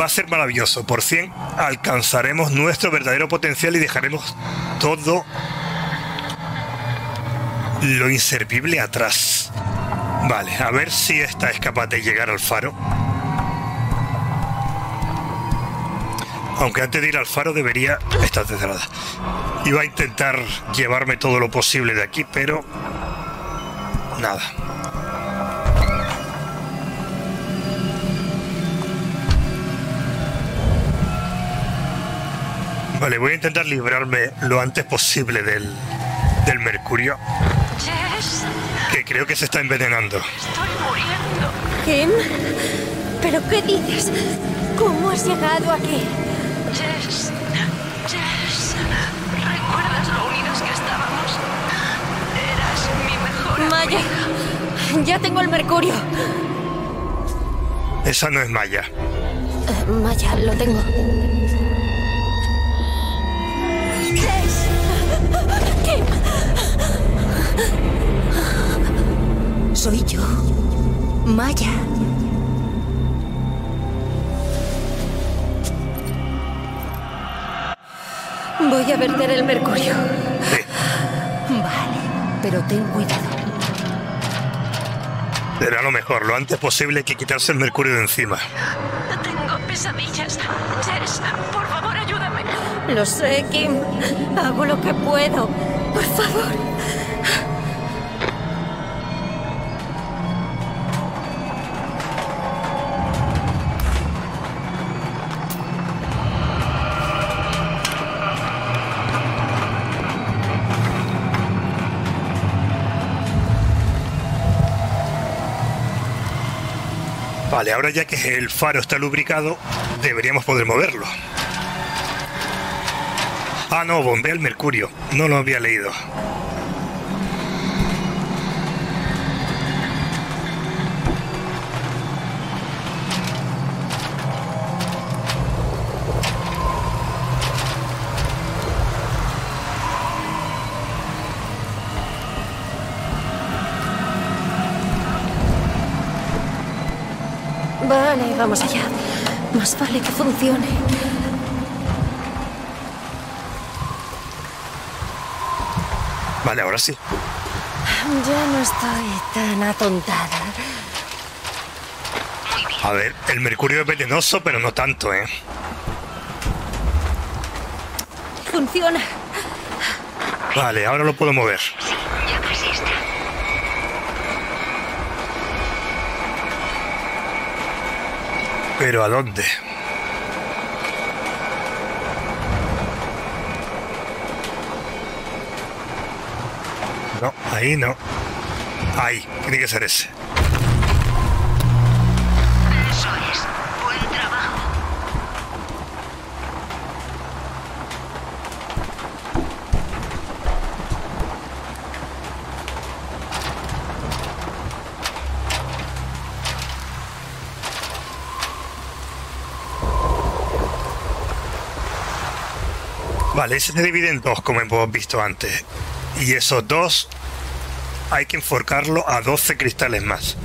Va a ser maravilloso. Por 100 alcanzaremos nuestro verdadero potencial y dejaremos todo lo inservible atrás. Vale, a ver si esta es capaz de llegar al faro. Aunque antes de ir al faro debería estar cerrada. Iba a intentar llevarme todo lo posible de aquí, pero nada. Vale, voy a intentar librarme lo antes posible del mercurio. Jess. Que creo que se está envenenando. Estoy muriendo. ¿Kim? ¿Pero qué dices? ¿Cómo has llegado aquí? Jess, Jess, ¿recuerdas lo unidos que estábamos? Eras mi mejor Maya, amiga. Ya tengo el mercurio. Esa no es Maya. Maya, lo tengo. Jess, Kim. Soy yo, Maya. Voy a verter el mercurio. Sí. Vale, pero ten cuidado. Será lo mejor. Lo antes posible hay que quitarse el mercurio de encima. Tengo pesadillas. Jess, por favor, ayúdame. Lo sé, Kim. Hago lo que puedo. Por favor. Vale, ahora ya que el faro está lubricado, deberíamos poder moverlo. Ah, no, bombea el mercurio. No lo había leído. Vale, vamos allá. Más vale que funcione. Vale, ahora sí. Ya no estoy tan atontada. A ver, el mercurio es venenoso, pero no tanto, ¿eh? Funciona. Vale, ahora lo puedo mover. ¿Pero a dónde? No, ahí no. Ahí, tiene que ser ese. Eso es. Buen trabajo. Vale, ese se divide en dos, como hemos visto antes. Y esos dos hay que enforcarlo a 12 cristales más.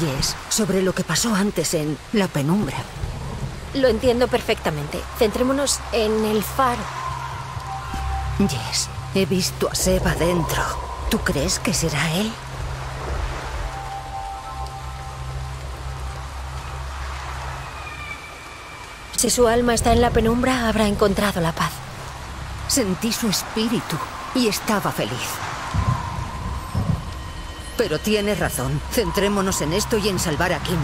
Jess, sobre lo que pasó antes en la penumbra. Lo entiendo perfectamente. Centrémonos en el faro. Jess, he visto a Seba dentro. ¿Tú crees que será él? Si su alma está en la penumbra, habrá encontrado la paz. Sentí su espíritu y estaba feliz. Pero tienes razón. Centrémonos en esto y en salvar a Kim.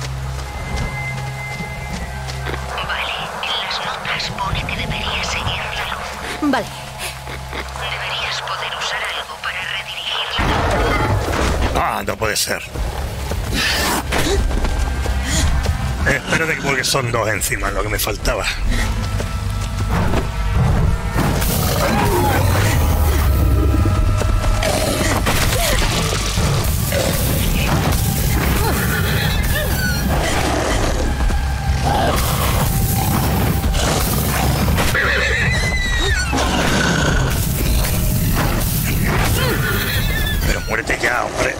Vale, en las notas pone que deberías seguir la luz. Vale. Deberías poder usar algo para redirigirla. Ah, no puede ser. Espérate, porque son dos encima, lo que me faltaba. Pero muérete ya, hombre.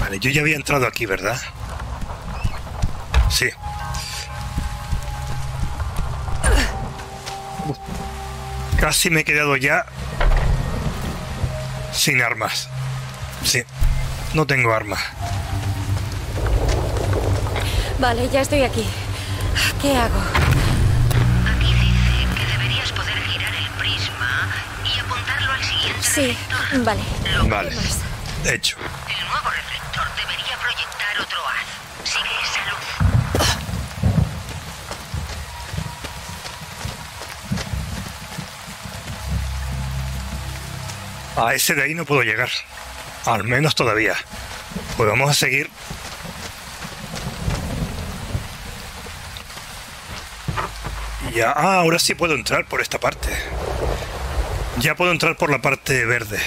Vale, yo ya había entrado aquí, ¿verdad? Sí. Casi me he quedado ya sin armas. Sí, no tengo armas. Vale, ya estoy aquí. ¿Qué hago? Aquí dice que deberías poder girar el prisma y apuntarlo al siguiente reflector. Vale. Vale, hecho. El nuevo reflector debería proyectar otro haz. Sigue esa luz. A ese de ahí no puedo llegar. Al menos todavía. Pues vamos a seguir. Ya, ahora sí puedo entrar por esta parte. Ya puedo entrar por la parte verde.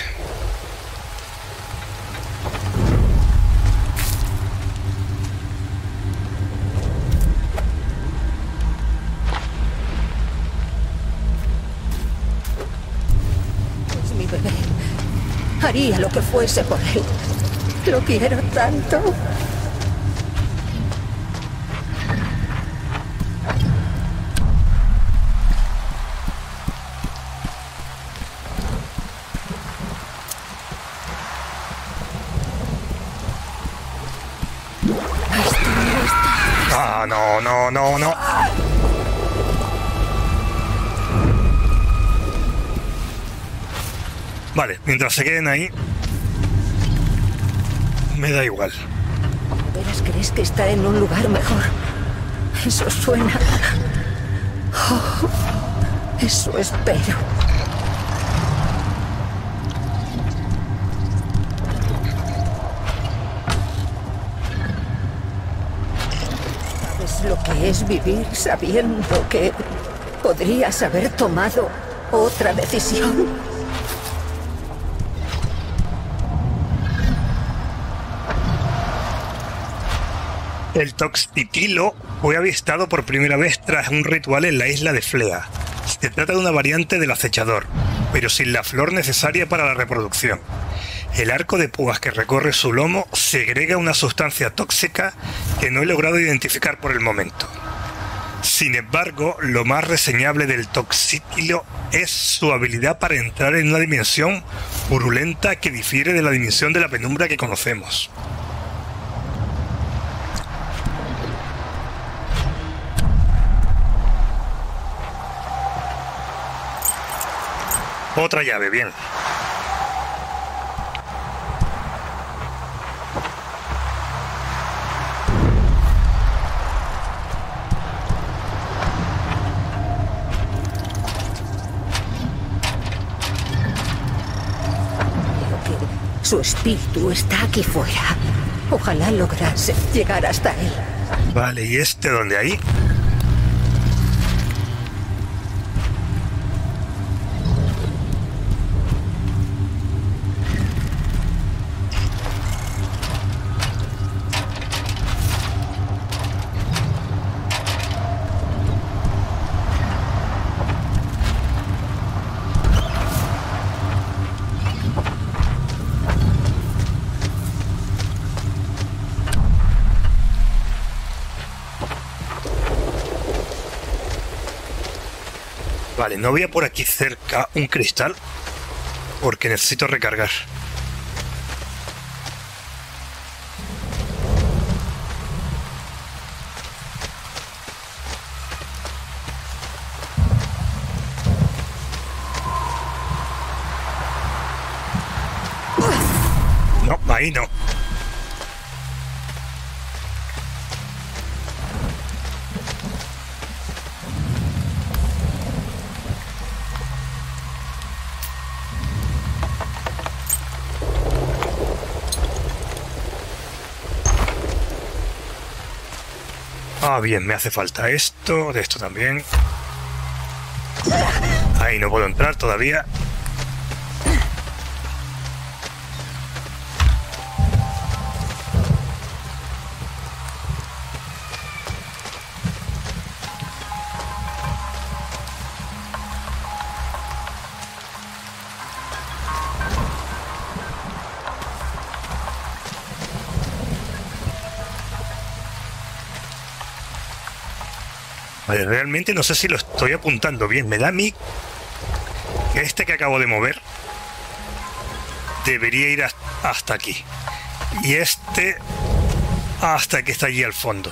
Haría lo que fuese por él. Lo quiero tanto. Ah, no. Vale, mientras se queden ahí, me da igual. ¿Veras crees que está en un lugar mejor? Eso suena... Oh, eso espero. ¿Sabes lo que es vivir sabiendo que podrías haber tomado otra decisión? El toxicilo fue avistado por primera vez tras un ritual en la isla de Flea. Se trata de una variante del acechador, pero sin la flor necesaria para la reproducción. El arco de púas que recorre su lomo segrega una sustancia tóxica que no he logrado identificar por el momento. Sin embargo, lo más reseñable del toxicilo es su habilidad para entrar en una dimensión purulenta que difiere de la dimensión de la penumbra que conocemos. Otra llave, bien. Creo que su espíritu está aquí fuera. Ojalá lograse llegar hasta él. Vale, ¿y este dónde hay? Vale, no había por aquí cerca un cristal, porque necesito recargar. No, ahí no. Ah, bien, me hace falta esto, de esto también. Ahí no puedo entrar todavía. Vale, realmente no sé si lo estoy apuntando bien. Me da a mí que este que acabo de mover debería ir hasta aquí. Y este hasta que está allí al fondo.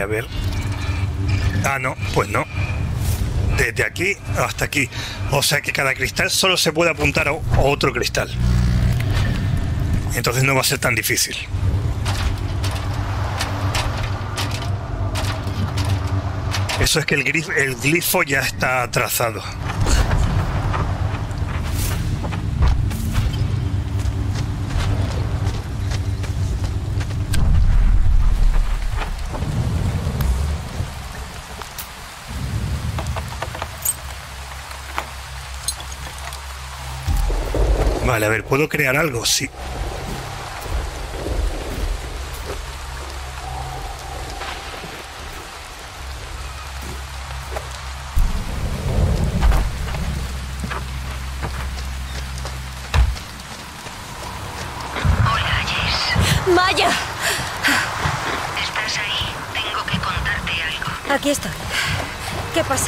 A ver. Ah, no, pues no. Desde aquí hasta aquí. O sea que cada cristal solo se puede apuntar a otro cristal. Entonces no va a ser tan difícil. Eso es que el glifo ya está trazado. Vale, a ver, ¿puedo crear algo? Sí. Hola, Jess. ¡Maya! ¿Estás ahí? Tengo que contarte algo. Aquí estoy. ¿Qué pasa?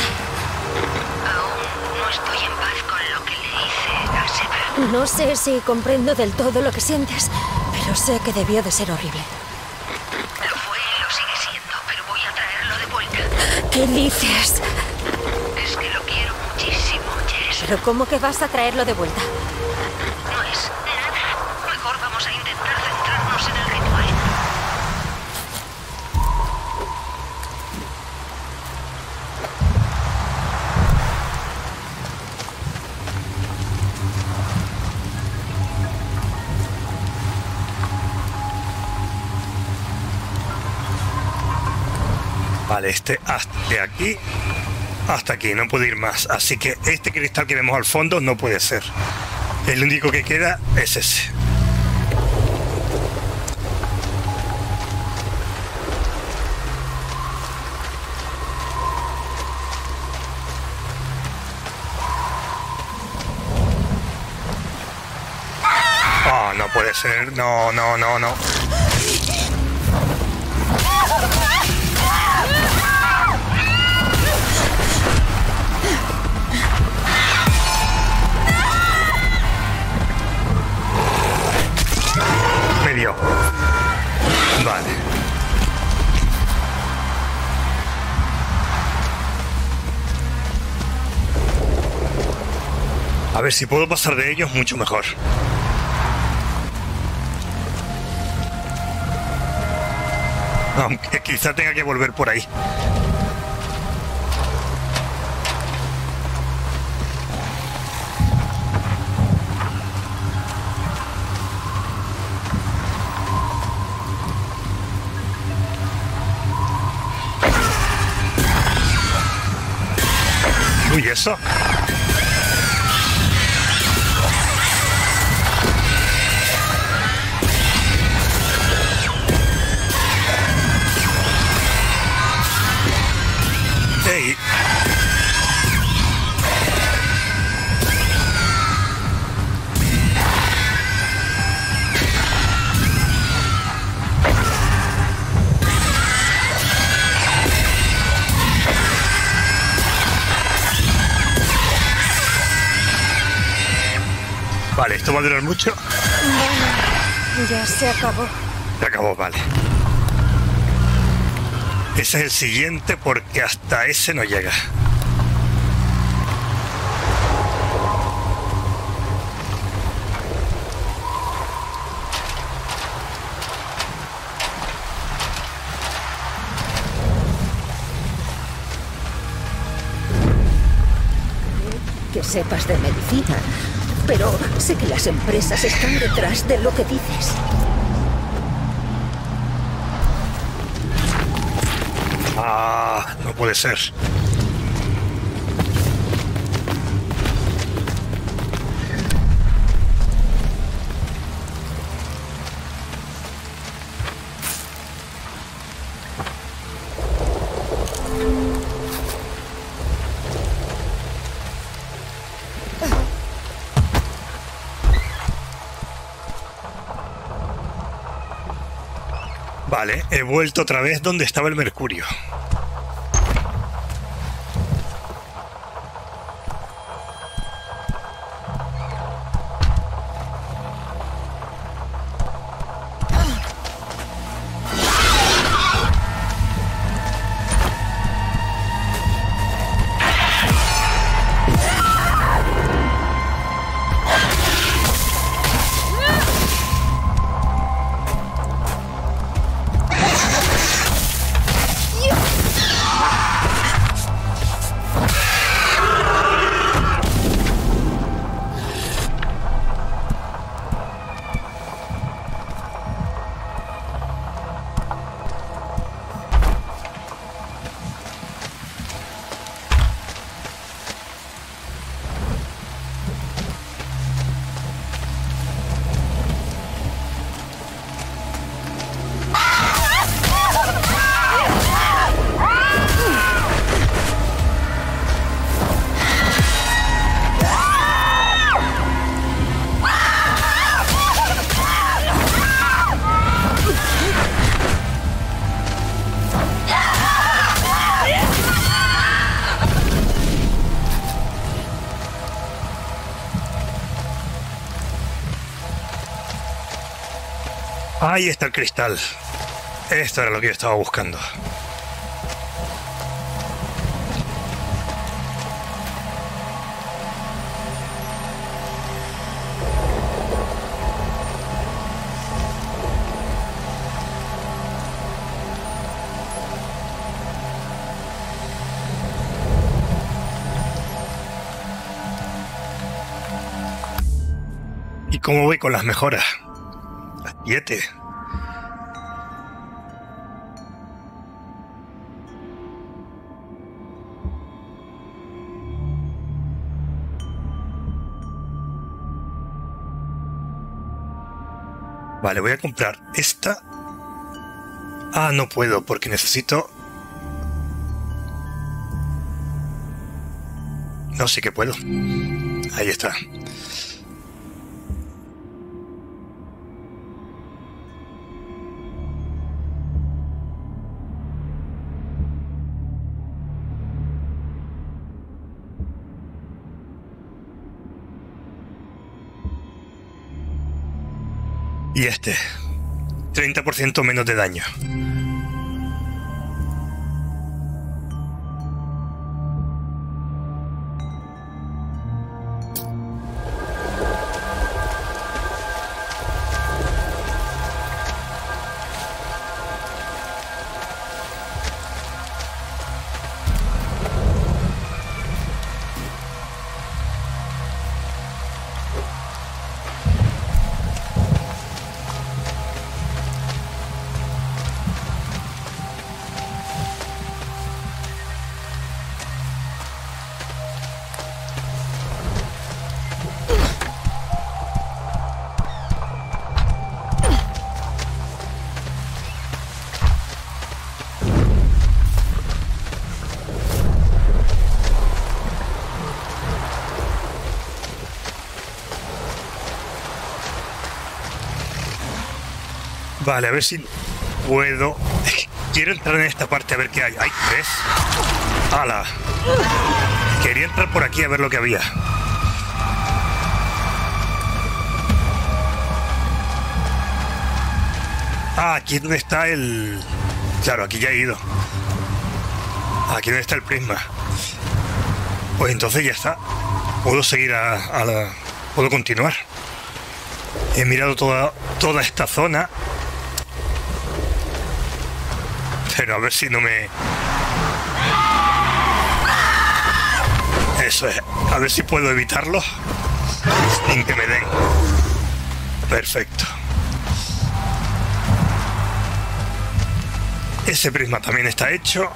Aún no estoy en paz con lo que le hice a Seba. No sé si comprendo del todo lo que sientes, pero sé que debió de ser horrible. Lo fue y lo sigue siendo, pero voy a traerlo de vuelta. ¿Qué dices? Es que lo quiero muchísimo, Jess. ¿Pero cómo que vas a traerlo de vuelta? No es nada. Mejor vamos a intentar centrarnos en el ritual. Vale, este de aquí hasta aquí, no puede ir más. Así que este cristal que vemos al fondo no puede ser. El único que queda es ese. Oh, no puede ser. No, no, no, no. Vale. A ver si puedo pasar de ellos, mucho mejor. Aunque quizá tenga que volver por ahí. Uy, eso. Ey. Vale, ¿esto va a durar mucho? Bueno, ya se acabó. Se acabó, vale. Ese es el siguiente porque hasta ese no llega. Que sepas de medicina. Pero sé que las empresas están detrás de lo que dices. Ah, no puede ser. Vale, he vuelto otra vez donde estaba el mercurio. Ahí está el cristal. Esto era lo que yo estaba buscando. ¿Y cómo voy con las mejoras? Las 7. Vale, voy a comprar esta. Ah, no puedo porque necesito... No, sí que puedo. Ahí está. Y este, 30% menos de daño. Vale, a ver si puedo. Quiero entrar en esta parte a ver qué hay. ¡Ay, tres! ¡Hala! Quería entrar por aquí a ver lo que había. Ah, aquí es donde está el... Claro, aquí ya he ido. Aquí donde está el prisma. Pues entonces ya está. Puedo seguir a la... Puedo continuar. He mirado toda esta zona. Pero a ver si no me... Eso es. A ver si puedo evitarlo sin que me den. Perfecto. Ese prisma también está hecho.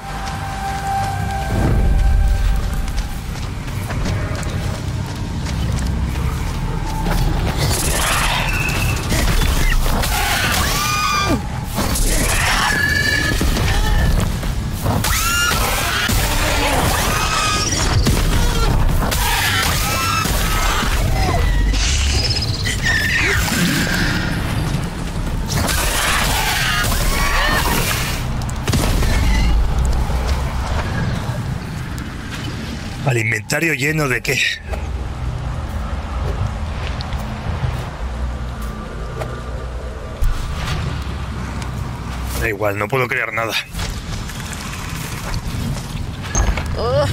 ¿El inventario lleno de qué? Da igual, no puedo crear nada. ¡Oh!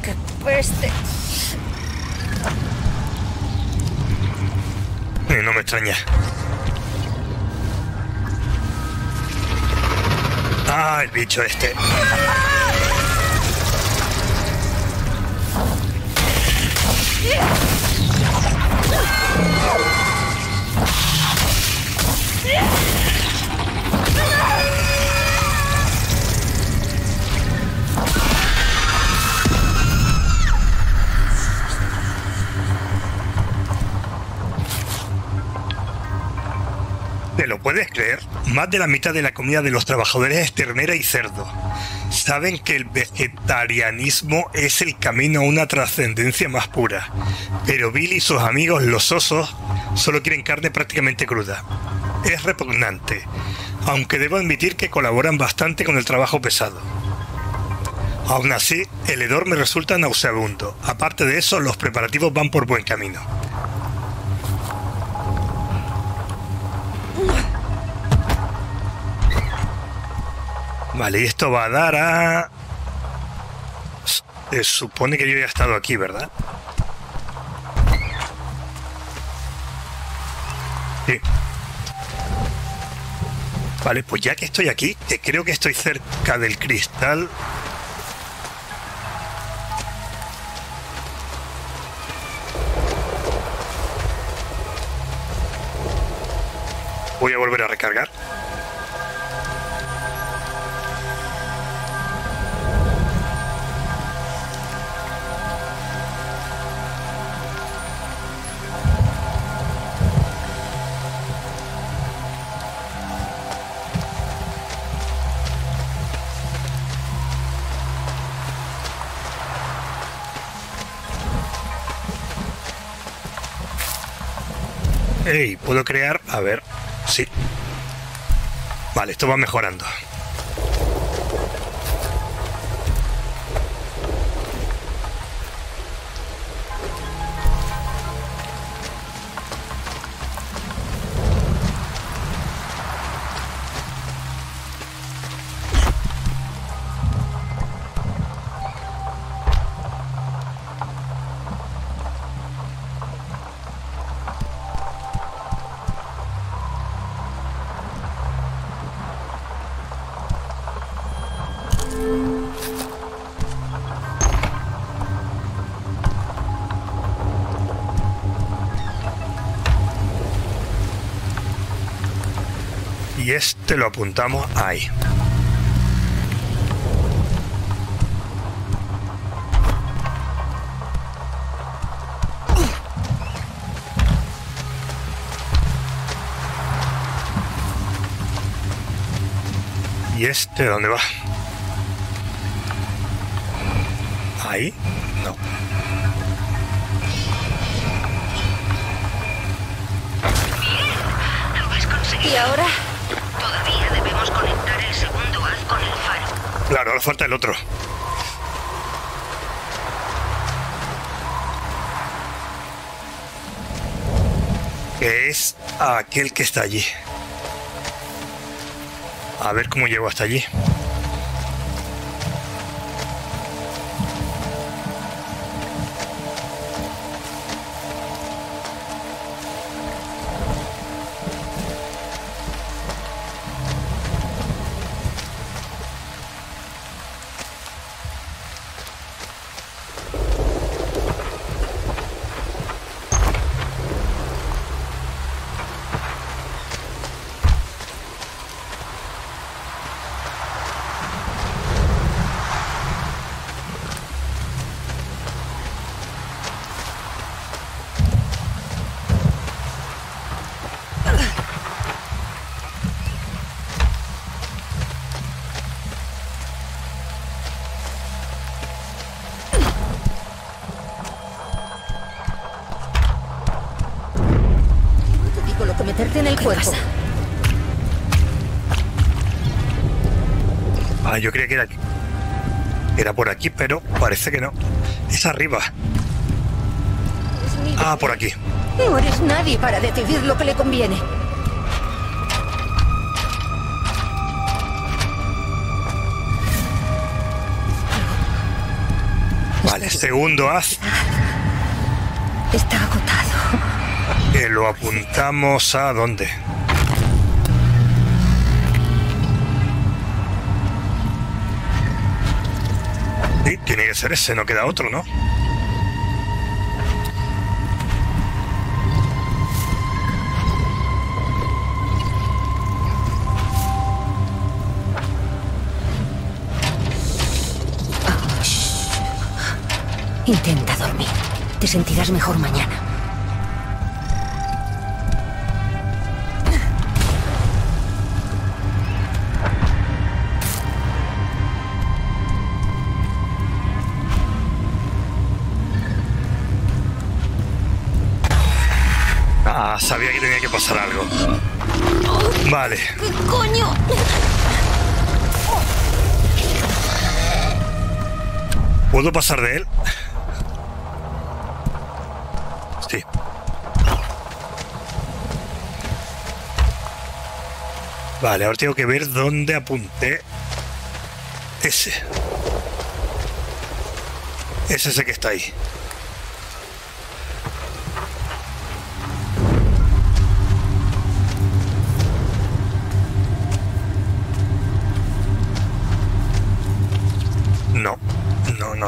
¡Qué peste! No me extraña. ¡Ah! El bicho este. ¿Te lo puedes creer? Más de la mitad de la comida de los trabajadores es ternera y cerdo. Saben que el vegetarianismo es el camino a una trascendencia más pura, pero Bill y sus amigos los osos solo quieren carne prácticamente cruda. Es repugnante, aunque debo admitir que colaboran bastante con el trabajo pesado. Aún así, el hedor me resulta nauseabundo. Aparte de eso, los preparativos van por buen camino. Vale, y esto va a dar a... Se supone que yo ya he estado aquí, ¿verdad? Sí. Vale, pues ya que estoy aquí, que creo que estoy cerca del cristal... Voy a volver a recargar. Hey, ¿puedo crear? A ver, sí. Vale, esto va mejorando. Y este lo apuntamos ahí. ¿Y este dónde va? ¿Ahí? No. ¿Y ahora? Claro, ahora falta el otro. Que es aquel que está allí. A ver cómo llego hasta allí. Ah, yo creía que era por aquí, pero parece que no. Es arriba. Ah, por aquí. No eres nadie para decidir lo que le conviene. Vale, segundo haz. Está agotado. Que lo apuntamos a dónde. Sí, tiene que ser ese, no queda otro, ¿no? Intenta dormir. Te sentirás mejor mañana. Sabía que tenía que pasar algo. Vale. ¿Qué coño? ¿Puedo pasar de él? Sí. Vale, ahora tengo que ver dónde apunté ese. Es ese que está ahí.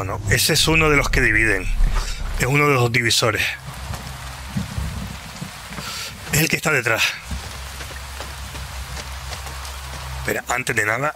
No, ese es uno de los que dividen. Es uno de los divisores. Es el que está detrás. Espera, antes de nada.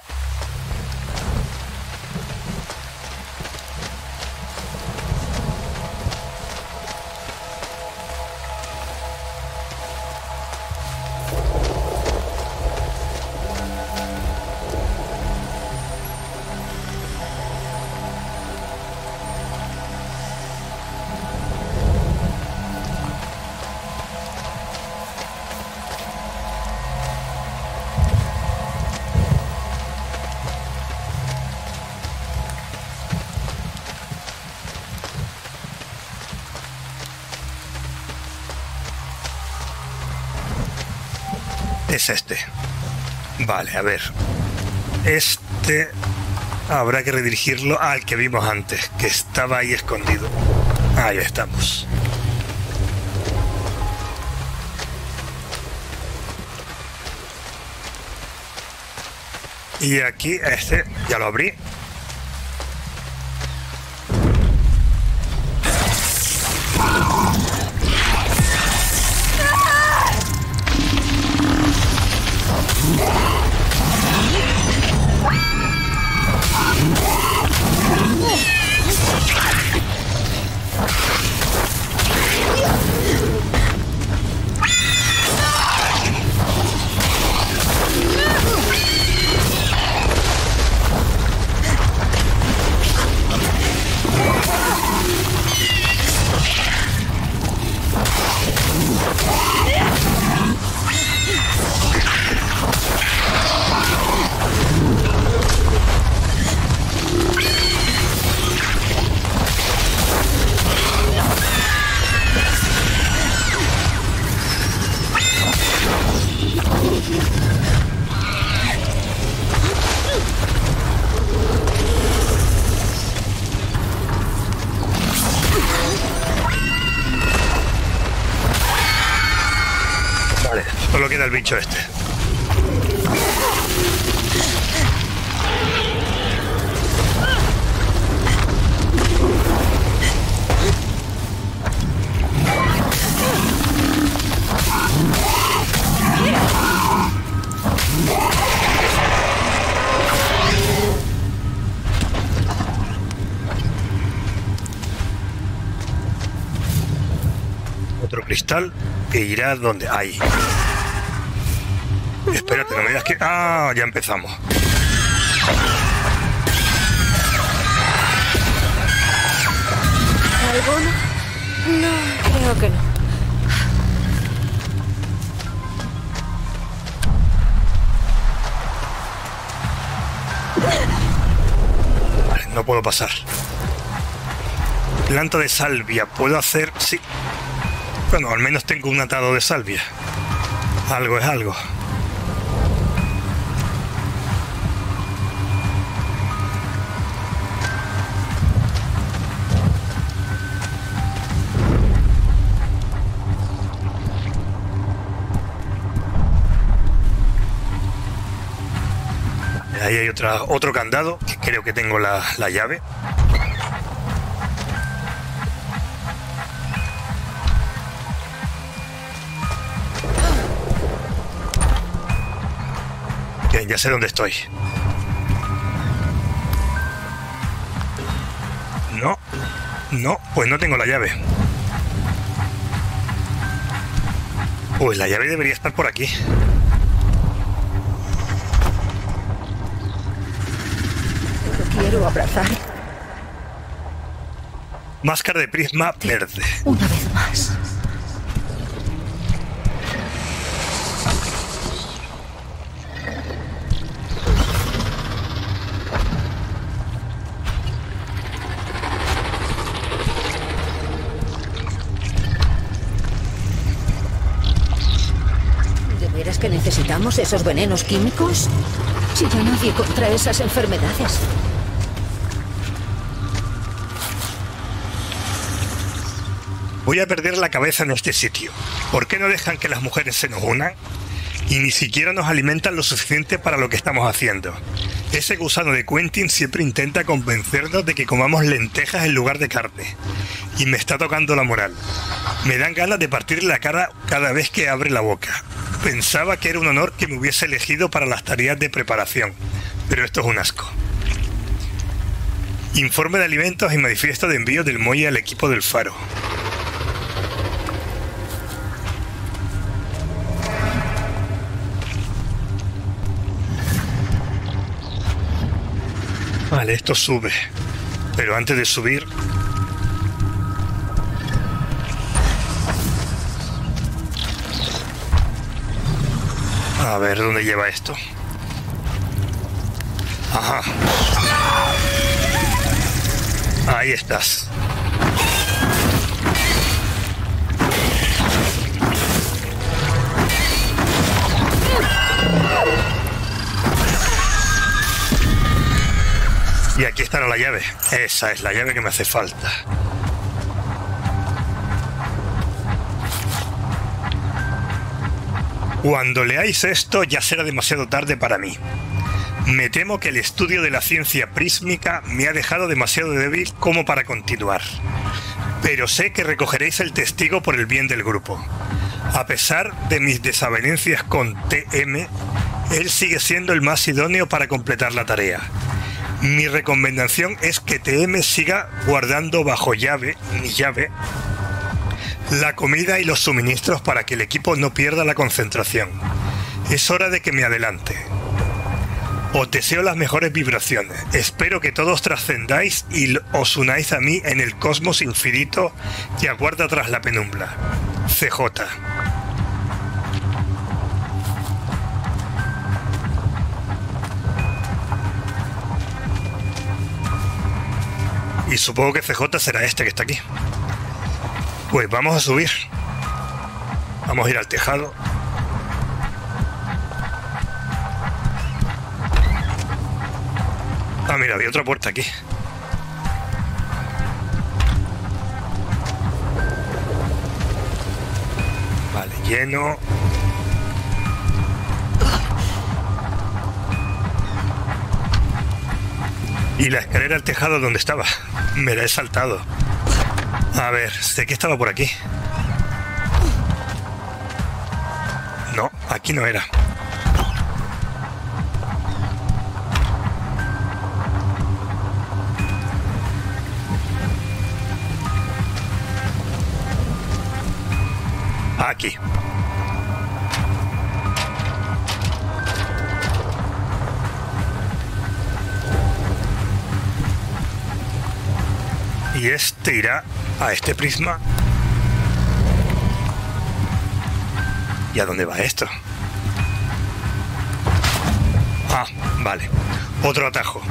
Es este. Vale, a ver. Este habrá que redirigirlo al que vimos antes, que estaba ahí escondido. Ahí estamos. Y aquí, este, ya lo abrí. viene el bicho este. Cristal e irá donde hay. Espérate, no me digas que... ¡Ah! Ya empezamos. ¿Alguno? No, creo que no. Vale, no puedo pasar. Planta de salvia. ¿Puedo hacer...? Sí. Bueno, al menos tengo un atado de salvia. Algo es algo. Ahí hay otro candado, que creo que tengo la llave. Ya sé dónde estoy. No, no, pues no tengo la llave. Pues la llave debería estar por aquí. Lo quiero abrazar. Máscara de prisma verde. Una vez más. ¿Necesitamos esos venenos químicos? Si ya nadie contrae esas enfermedades. Voy a perder la cabeza en este sitio. ¿Por qué no dejan que las mujeres se nos unan? Y ni siquiera nos alimentan lo suficiente para lo que estamos haciendo. Ese gusano de Quentin siempre intenta convencernos de que comamos lentejas en lugar de carne. Y me está tocando la moral. Me dan ganas de partirle la cara cada vez que abre la boca. Pensaba que era un honor que me hubiese elegido para las tareas de preparación, pero esto es un asco. Informe de alimentos y manifiesto de envío del muelle al equipo del faro. Vale, esto sube, pero antes de subir... A ver, ¿dónde lleva esto? Ajá. Ahí estás. Y aquí estará la llave. Esa es la llave que me hace falta. Cuando leáis esto ya será demasiado tarde para mí. Me temo que el estudio de la ciencia prísmica me ha dejado demasiado débil como para continuar. Pero sé que recogeréis el testigo por el bien del grupo. A pesar de mis desavenencias con TM, él sigue siendo el más idóneo para completar la tarea. Mi recomendación es que TM siga guardando bajo llave, mi llave, la comida y los suministros para que el equipo no pierda la concentración. Es hora de que me adelante. Os deseo las mejores vibraciones. Espero que todos trascendáis y os unáis a mí en el cosmos infinito que aguarda tras la penumbra. CJ. Y supongo que CJ será este que está aquí. Pues vamos a subir. Vamos a ir al tejado. Ah, mira, había otra puerta aquí. Vale, lleno. Y la escalera al tejado donde estaba. Me la he saltado. A ver, sé que estaba por aquí. No, aquí no era. Aquí. Y este irá a este prisma. ¿Y a dónde va esto? Ah, vale. Otro atajo.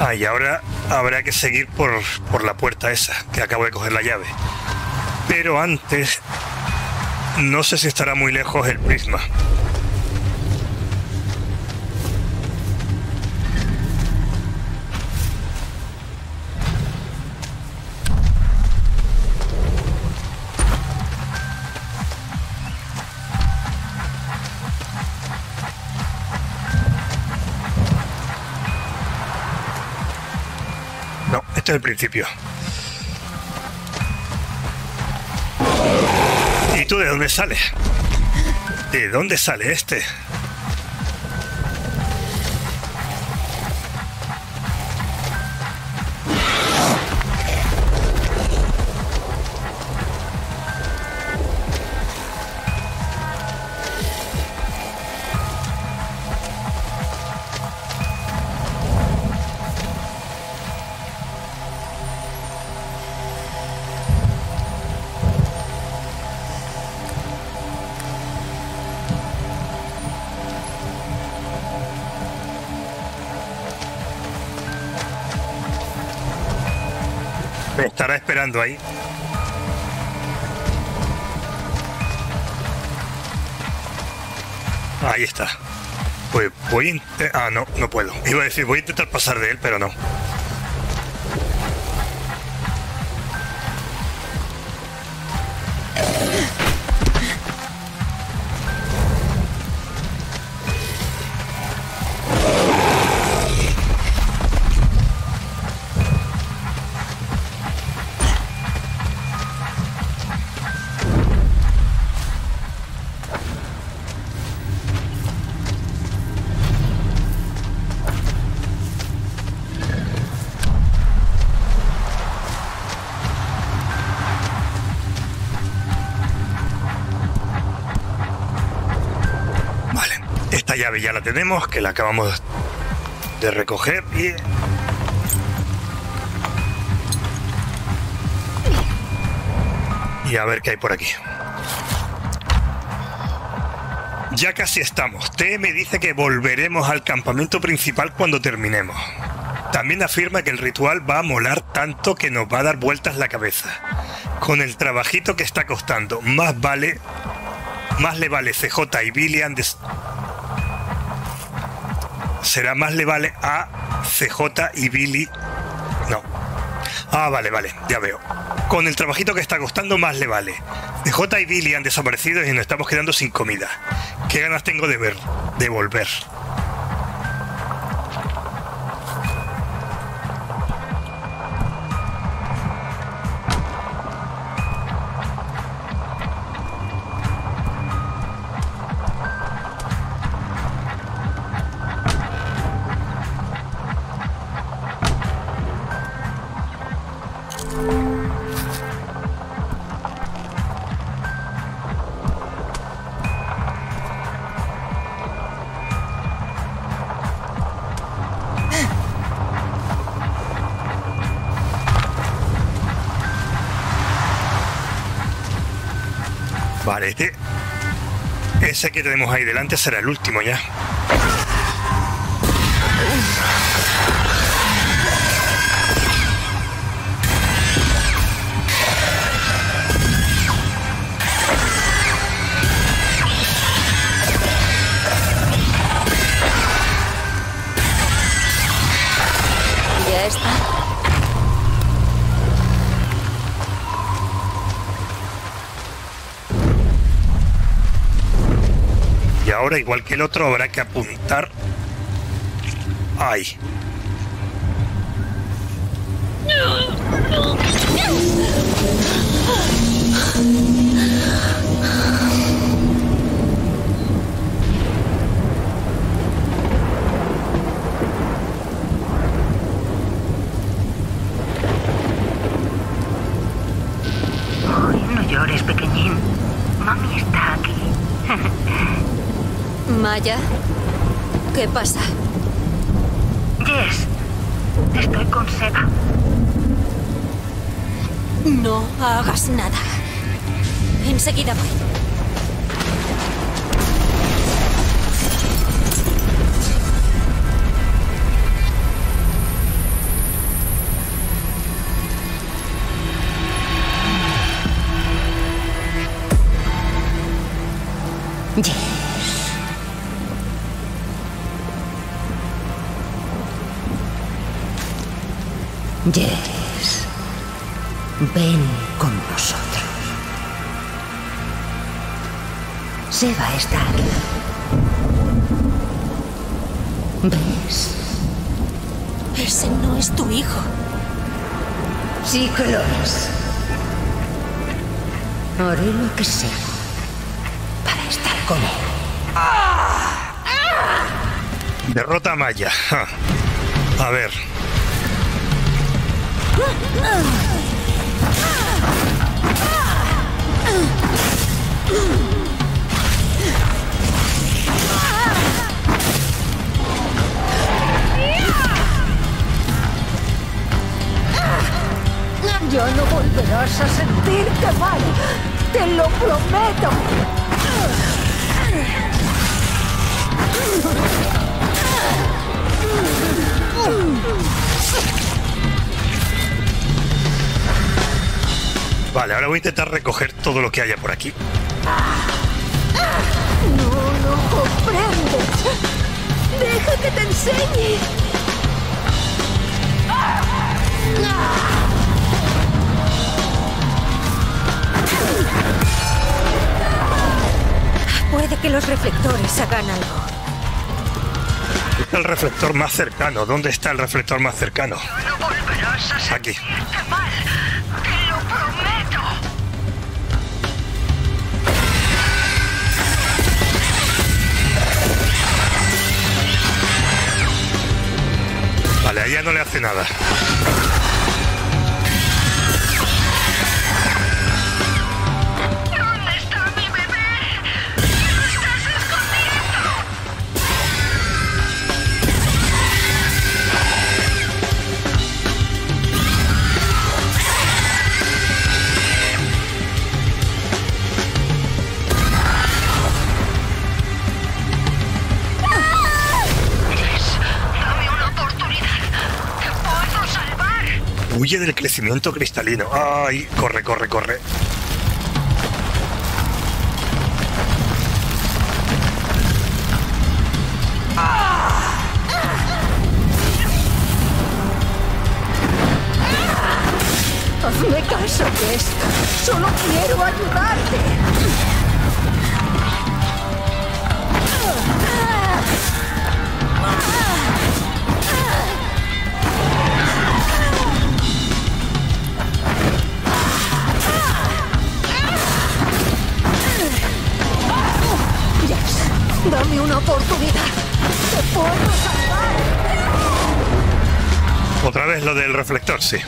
Ah, y ahora habrá que seguir por la puerta esa, que acabo de coger la llave. Pero antes, no sé si estará muy lejos el prisma. Al principio. ¿Y tú de dónde sales? ¿De dónde sale este? Estará esperando ahí. Ahí está. Pues voy a intentar... Ah, no, no puedo. Iba a decir, voy a intentar pasar de él, pero no. La llave ya la tenemos, que la acabamos de recoger y... a ver qué hay por aquí. Ya casi estamos. T me dice que volveremos al campamento principal cuando terminemos. También afirma que el ritual va a molar tanto que nos va a dar vueltas la cabeza. Con el trabajito que está costando, más le vale CJ y Billian de... Será más le vale a CJ y Billy. No. Ah, vale, vale, ya veo. Con el trabajito que está costando, más le vale. CJ y Billy han desaparecido y nos estamos quedando sin comida. ¿Qué ganas tengo de ver, de volver? Ese que tenemos ahí delante será el último ya. Ya está. ahora, igual que el otro, habrá que apuntar. Ay. Llores, pequeñín. Mami está aquí. Maya, ¿qué pasa? Jess, estoy con Seba. No hagas nada. Enseguida voy. Jess. Jess, ven con nosotros. Seba está aquí. ¿Ves? Ese no es tu hijo. Sí que lo es. Haré lo que sea. Derrota a Maya. A ver. Yo no volverás a sentirte mal. Te lo prometo. Vale, ahora voy a intentar recoger todo lo que haya por aquí. No lo comprendes. Deja que te enseñe. Puede que los reflectores hagan algo. El reflector más cercano. ¿Dónde está el reflector más cercano? Aquí. Vale, a ella no le hace nada. Huye del crecimiento cristalino. ¡Ay! Corre, corre, corre. Hazme caso, Jess. Solo quiero ayudarte. Dame una oportunidad. Te puedo salvar. Otra vez lo del reflector, sí.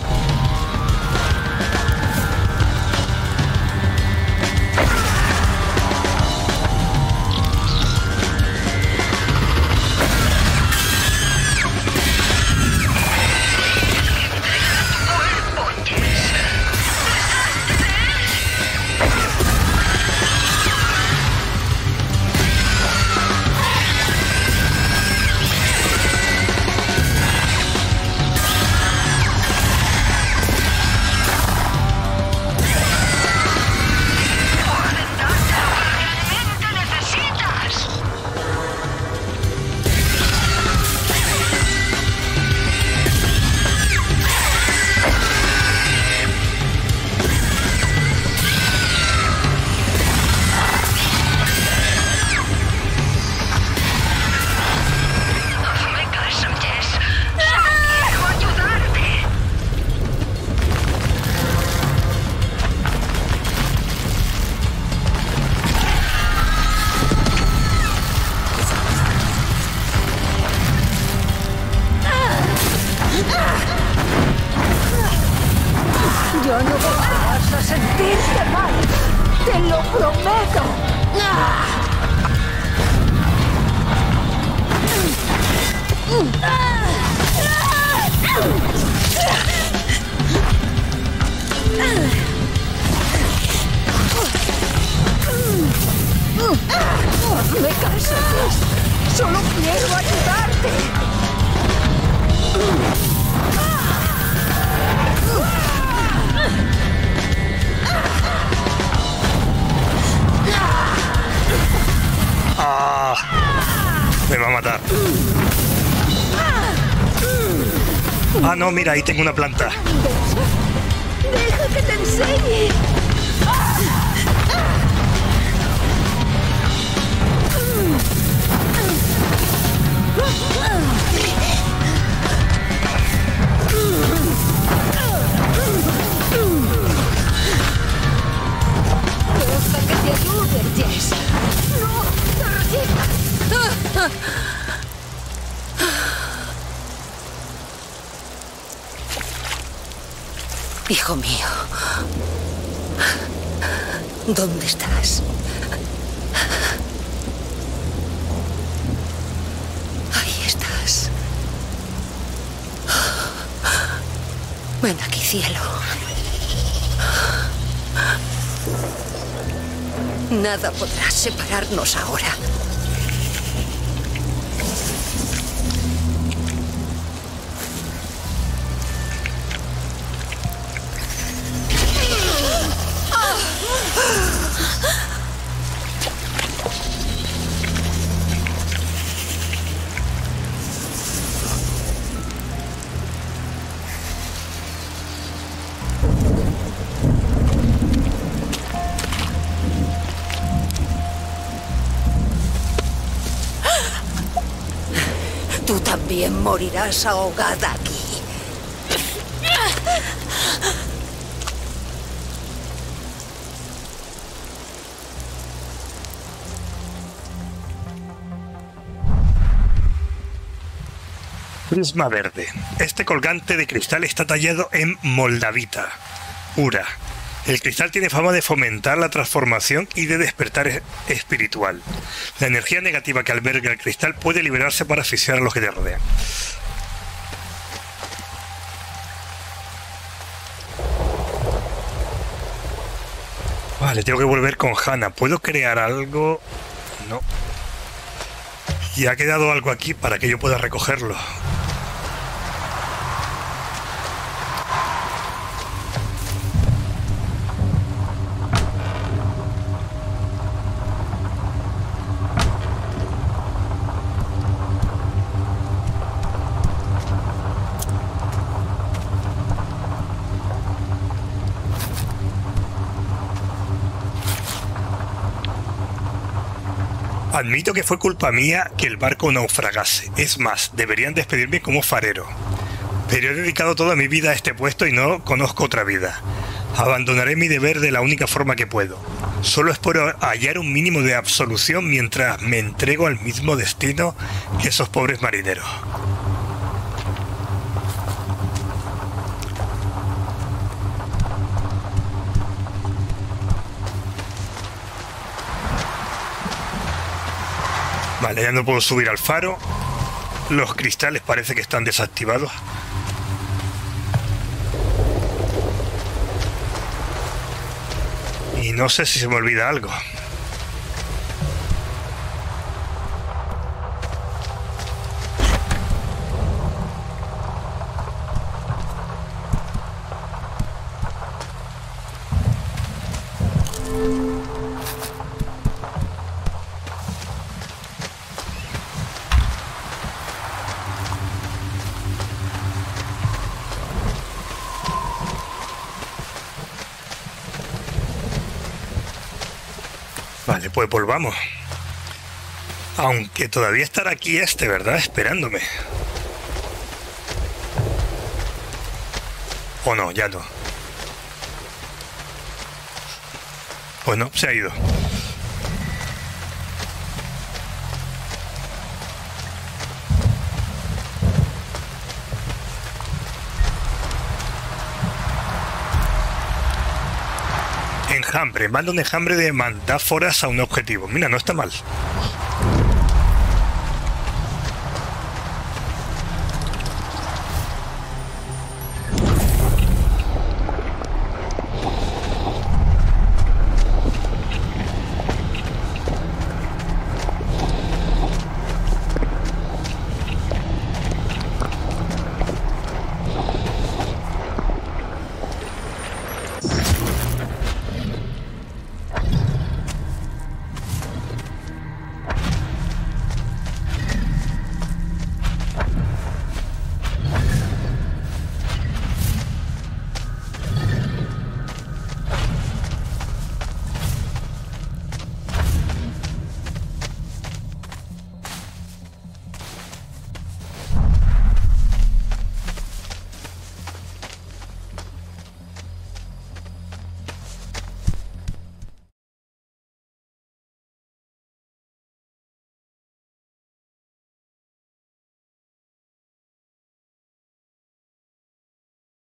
No vas a sentirte mal. ¡Te lo prometo! ¡Me canso, Jess! ¡Solo quiero ayudarte! Ah, me va a matar. Ah, no, mira, ahí tengo una planta. Deja que te enseñe. Deja que te ayude, Jess. No, hijo mío, ¿dónde estás? Ven aquí, cielo. Nada podrá separarnos ahora. También morirás ahogada aquí. Prisma verde. Este colgante de cristal está tallado en moldavita, pura. El cristal tiene fama de fomentar la transformación y de despertar espiritual. La energía negativa que alberga el cristal puede liberarse para asfixiar a los que te rodean. Vale, tengo que volver con Hannah. ¿Puedo crear algo? No. Y ha quedado algo aquí para que yo pueda recogerlo. Admito que fue culpa mía que el barco naufragase. Es más, deberían despedirme como farero. Pero he dedicado toda mi vida a este puesto y no conozco otra vida. Abandonaré mi deber de la única forma que puedo. Solo espero hallar un mínimo de absolución mientras me entrego al mismo destino que esos pobres marineros. Vale, ya no puedo subir al faro. Los cristales parece que están desactivados. Y no sé si se me olvida algo. Vale, pues volvamos. Aunque todavía estará aquí este, ¿verdad? Esperándome. O no, ya no. Pues no, se ha ido. Enjambre. Manda un enjambre de mandáforas a un objetivo. Mira, no está mal.